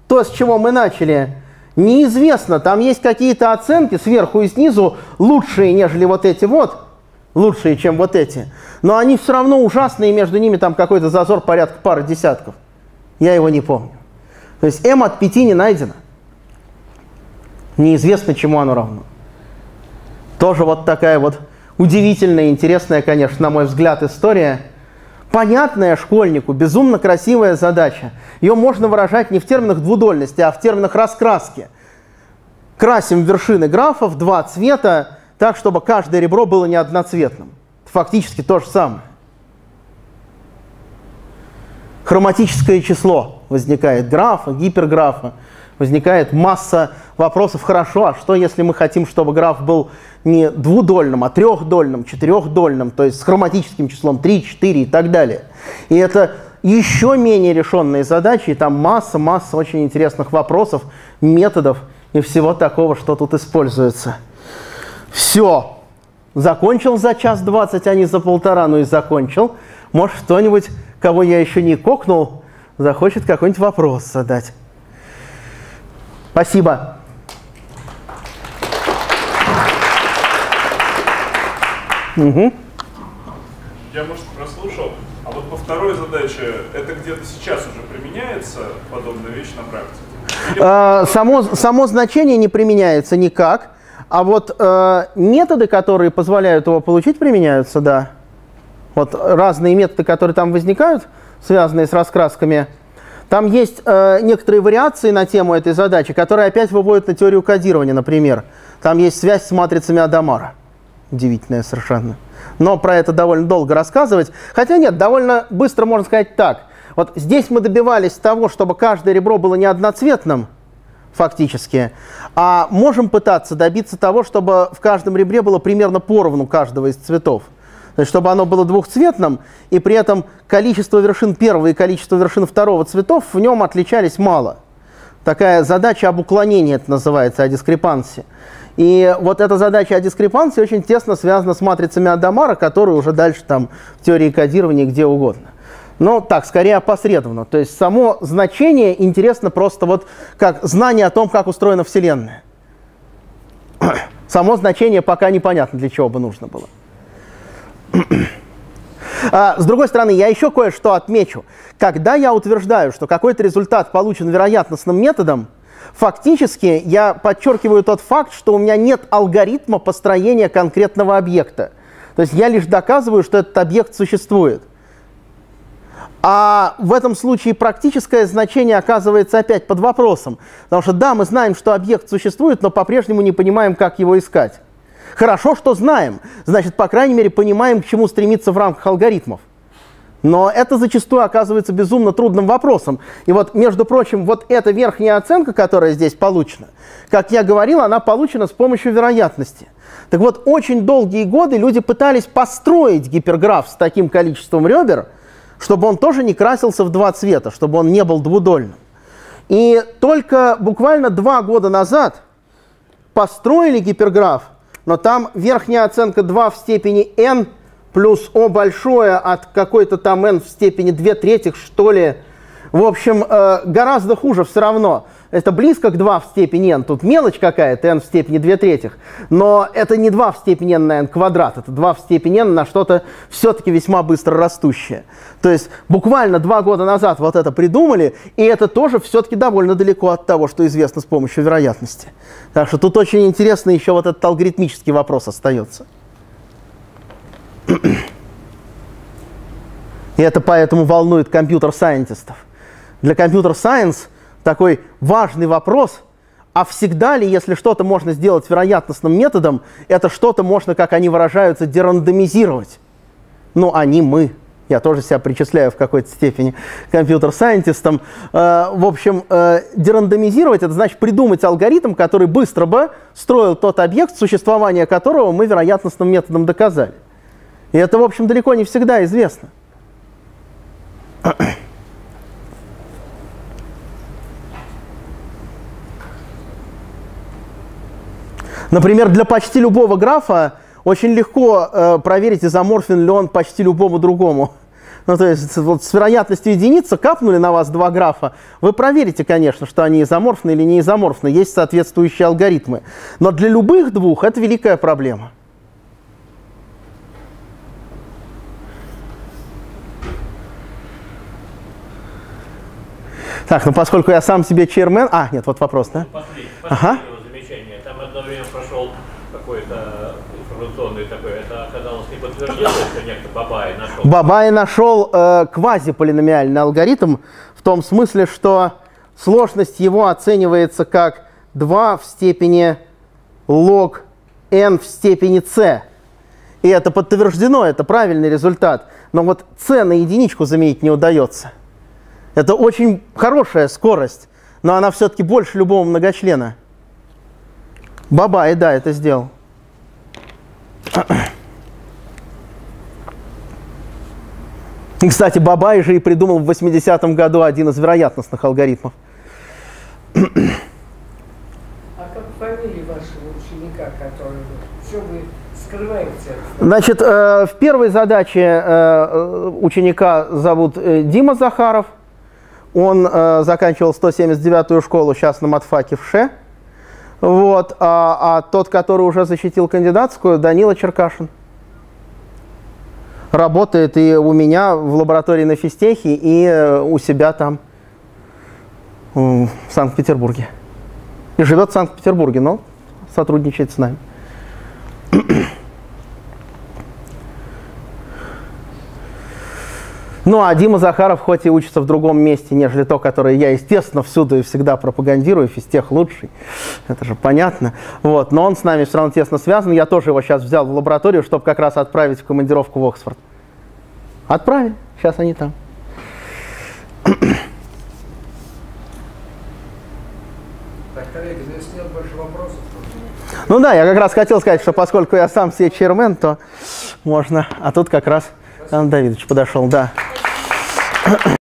то, с чего мы начали, неизвестно. Там есть какие-то оценки сверху и снизу, лучшие, нежели вот эти вот, лучшие, чем вот эти. Но они все равно ужасные, между ними там какой-то зазор порядка пары десятков. Я его не помню. То есть m от 5 не найдено. Неизвестно, чему оно равно. Тоже вот такая вот удивительная, интересная, конечно, на мой взгляд, история. Понятная школьнику, безумно красивая задача. Ее можно выражать не в терминах двудольности, а в терминах раскраски. Красим вершины графов два цвета, так, чтобы каждое ребро было не одноцветным. Фактически то же самое. Хроматическое число. Возникает графа, гиперграфа. Возникает масса вопросов. Хорошо, а что если мы хотим, чтобы граф был не двудольным, а трехдольным, четырехдольным, то есть с хроматическим числом 3, 4 и так далее. И это еще менее решенные задачи, и там масса очень интересных вопросов, методов и всего такого, что тут используется. Все. Закончил за 1:20, а не за 1,5, ну и закончил. Может, кто-нибудь, кого я еще не кокнул, захочет какой-нибудь вопрос задать. Спасибо. Угу. Я, может, прослушал. А вот по второй задаче, это где-то сейчас уже применяется подобная вещь на практике? Само значение не применяется никак. А вот методы, которые позволяют его получить, применяются, да. Вот разные методы, которые там возникают, связанные с раскрасками. Там есть некоторые вариации на тему этой задачи, которые опять выводят на теорию кодирования, например. Там есть связь с матрицами Адамара. Удивительная совершенно. Но про это довольно долго рассказывать. Хотя нет, довольно быстро можно сказать так. Вот здесь мы добивались того, чтобы каждое ребро было не одноцветным, фактически. А можем пытаться добиться того, чтобы в каждом ребре было примерно поровну каждого из цветов. То есть, чтобы оно было двухцветным, и при этом количество вершин первого и количество вершин второго цветов в нем отличались мало. Такая задача об уклонении, это называется, о дискрепансе. И вот эта задача о дискрепансе очень тесно связана с матрицами Адамара, которые уже дальше там в теории кодирования где угодно. Но так, скорее опосредованно. То есть само значение интересно просто вот как знание о том, как устроена Вселенная. Само значение пока непонятно, для чего бы нужно было. С другой стороны, я еще кое-что отмечу. Когда я утверждаю, что какой-то результат получен вероятностным методом, фактически я подчеркиваю тот факт, что у меня нет алгоритма построения конкретного объекта. То есть я лишь доказываю, что этот объект существует. А в этом случае практическое значение оказывается опять под вопросом. Потому что да, мы знаем, что объект существует, но по-прежнему не понимаем, как его искать. Хорошо, что знаем. Значит, по крайней мере, понимаем, к чему стремиться в рамках алгоритмов. Но это зачастую оказывается безумно трудным вопросом. И вот, между прочим, вот эта верхняя оценка, которая здесь получена, как я говорил, она получена с помощью вероятности. Так вот, очень долгие годы люди пытались построить гиперграф с таким количеством ребер, чтобы он тоже не красился в два цвета, чтобы он не был двудольным. И только буквально 2 года назад построили гиперграф, но там верхняя оценка 2 в степени n плюс O большое от какой-то там n в степени 2/3, что ли. В общем, гораздо хуже все равно. Это близко к 2 в степени n. Тут мелочь какая-то, n в степени 2/3. Но это не 2 в степени n на n квадрат. Это 2 в степени n на что-то все-таки весьма быстро растущее. То есть буквально 2 года назад вот это придумали, и это тоже все-таки довольно далеко от того, что известно с помощью вероятности. Так что тут очень интересно еще вот этот алгоритмический вопрос остается. И это поэтому волнует компьютер-сайентистов. Для компьютер-сайенс такой важный вопрос, а всегда ли, если что-то можно сделать вероятностным методом, это что-то можно, как они выражаются, дерандомизировать? Ну, они, мы. Я тоже себя причисляю в какой-то степени компьютер-сайентистам. В общем, дерандомизировать — это значит придумать алгоритм, который быстро бы строил тот объект, существование которого мы вероятностным методом доказали. И это, в общем, далеко не всегда известно. Например, для почти любого графа очень легко проверить, изоморфен ли он почти любому другому. Ну, то есть вот с вероятностью единицы капнули на вас 2 графа, вы проверите, конечно, что они изоморфны или не изоморфны, есть соответствующие алгоритмы. Но для любых двух это великая проблема. Так, ну поскольку я сам себе чермен... А, нет, вот вопрос, да? Последнее его замечание. Там одно время прошел какой-то информационный такой, это оказалось не подтверждено, что некто Бабай нашел. Бабай нашел квазиполиномиальный алгоритм в том смысле, что сложность его оценивается как 2 в степени лог n в степени c. И это подтверждено, это правильный результат. Но вот c на единичку заменить не удается. Это очень хорошая скорость, но она все-таки больше любого многочлена. Бабай, да, это сделал. И, кстати, Бабай же и придумал в 80-м году один из вероятностных алгоритмов. А как фамилия вашего ученика, который... Что вы скрываете? Значит, в первой задаче ученика зовут Дима Захаров. Он заканчивал 179-ю школу, сейчас на матфаке в ШЭ. Вот. А тот, который уже защитил кандидатскую, Данила Черкашин. Работает и у меня в лаборатории на ФизТехе, и у себя там, в Санкт-Петербурге. И живет в Санкт-Петербурге, но сотрудничает с нами. Ну, а Дима Захаров хоть и учится в другом месте, нежели то, которое я, естественно, всюду и всегда пропагандирую, ФизТех лучший, это же понятно. Вот. Но он с нами все равно тесно связан, я тоже его сейчас взял в лабораторию, чтобы как раз отправить в командировку в Оксфорд. Отправили, сейчас они там. Так, коллеги, здесь нет больше вопросов. Ну да, я как раз хотел сказать, что поскольку я сам себе чермен, то можно, а тут как раз... Давидович подошел, да.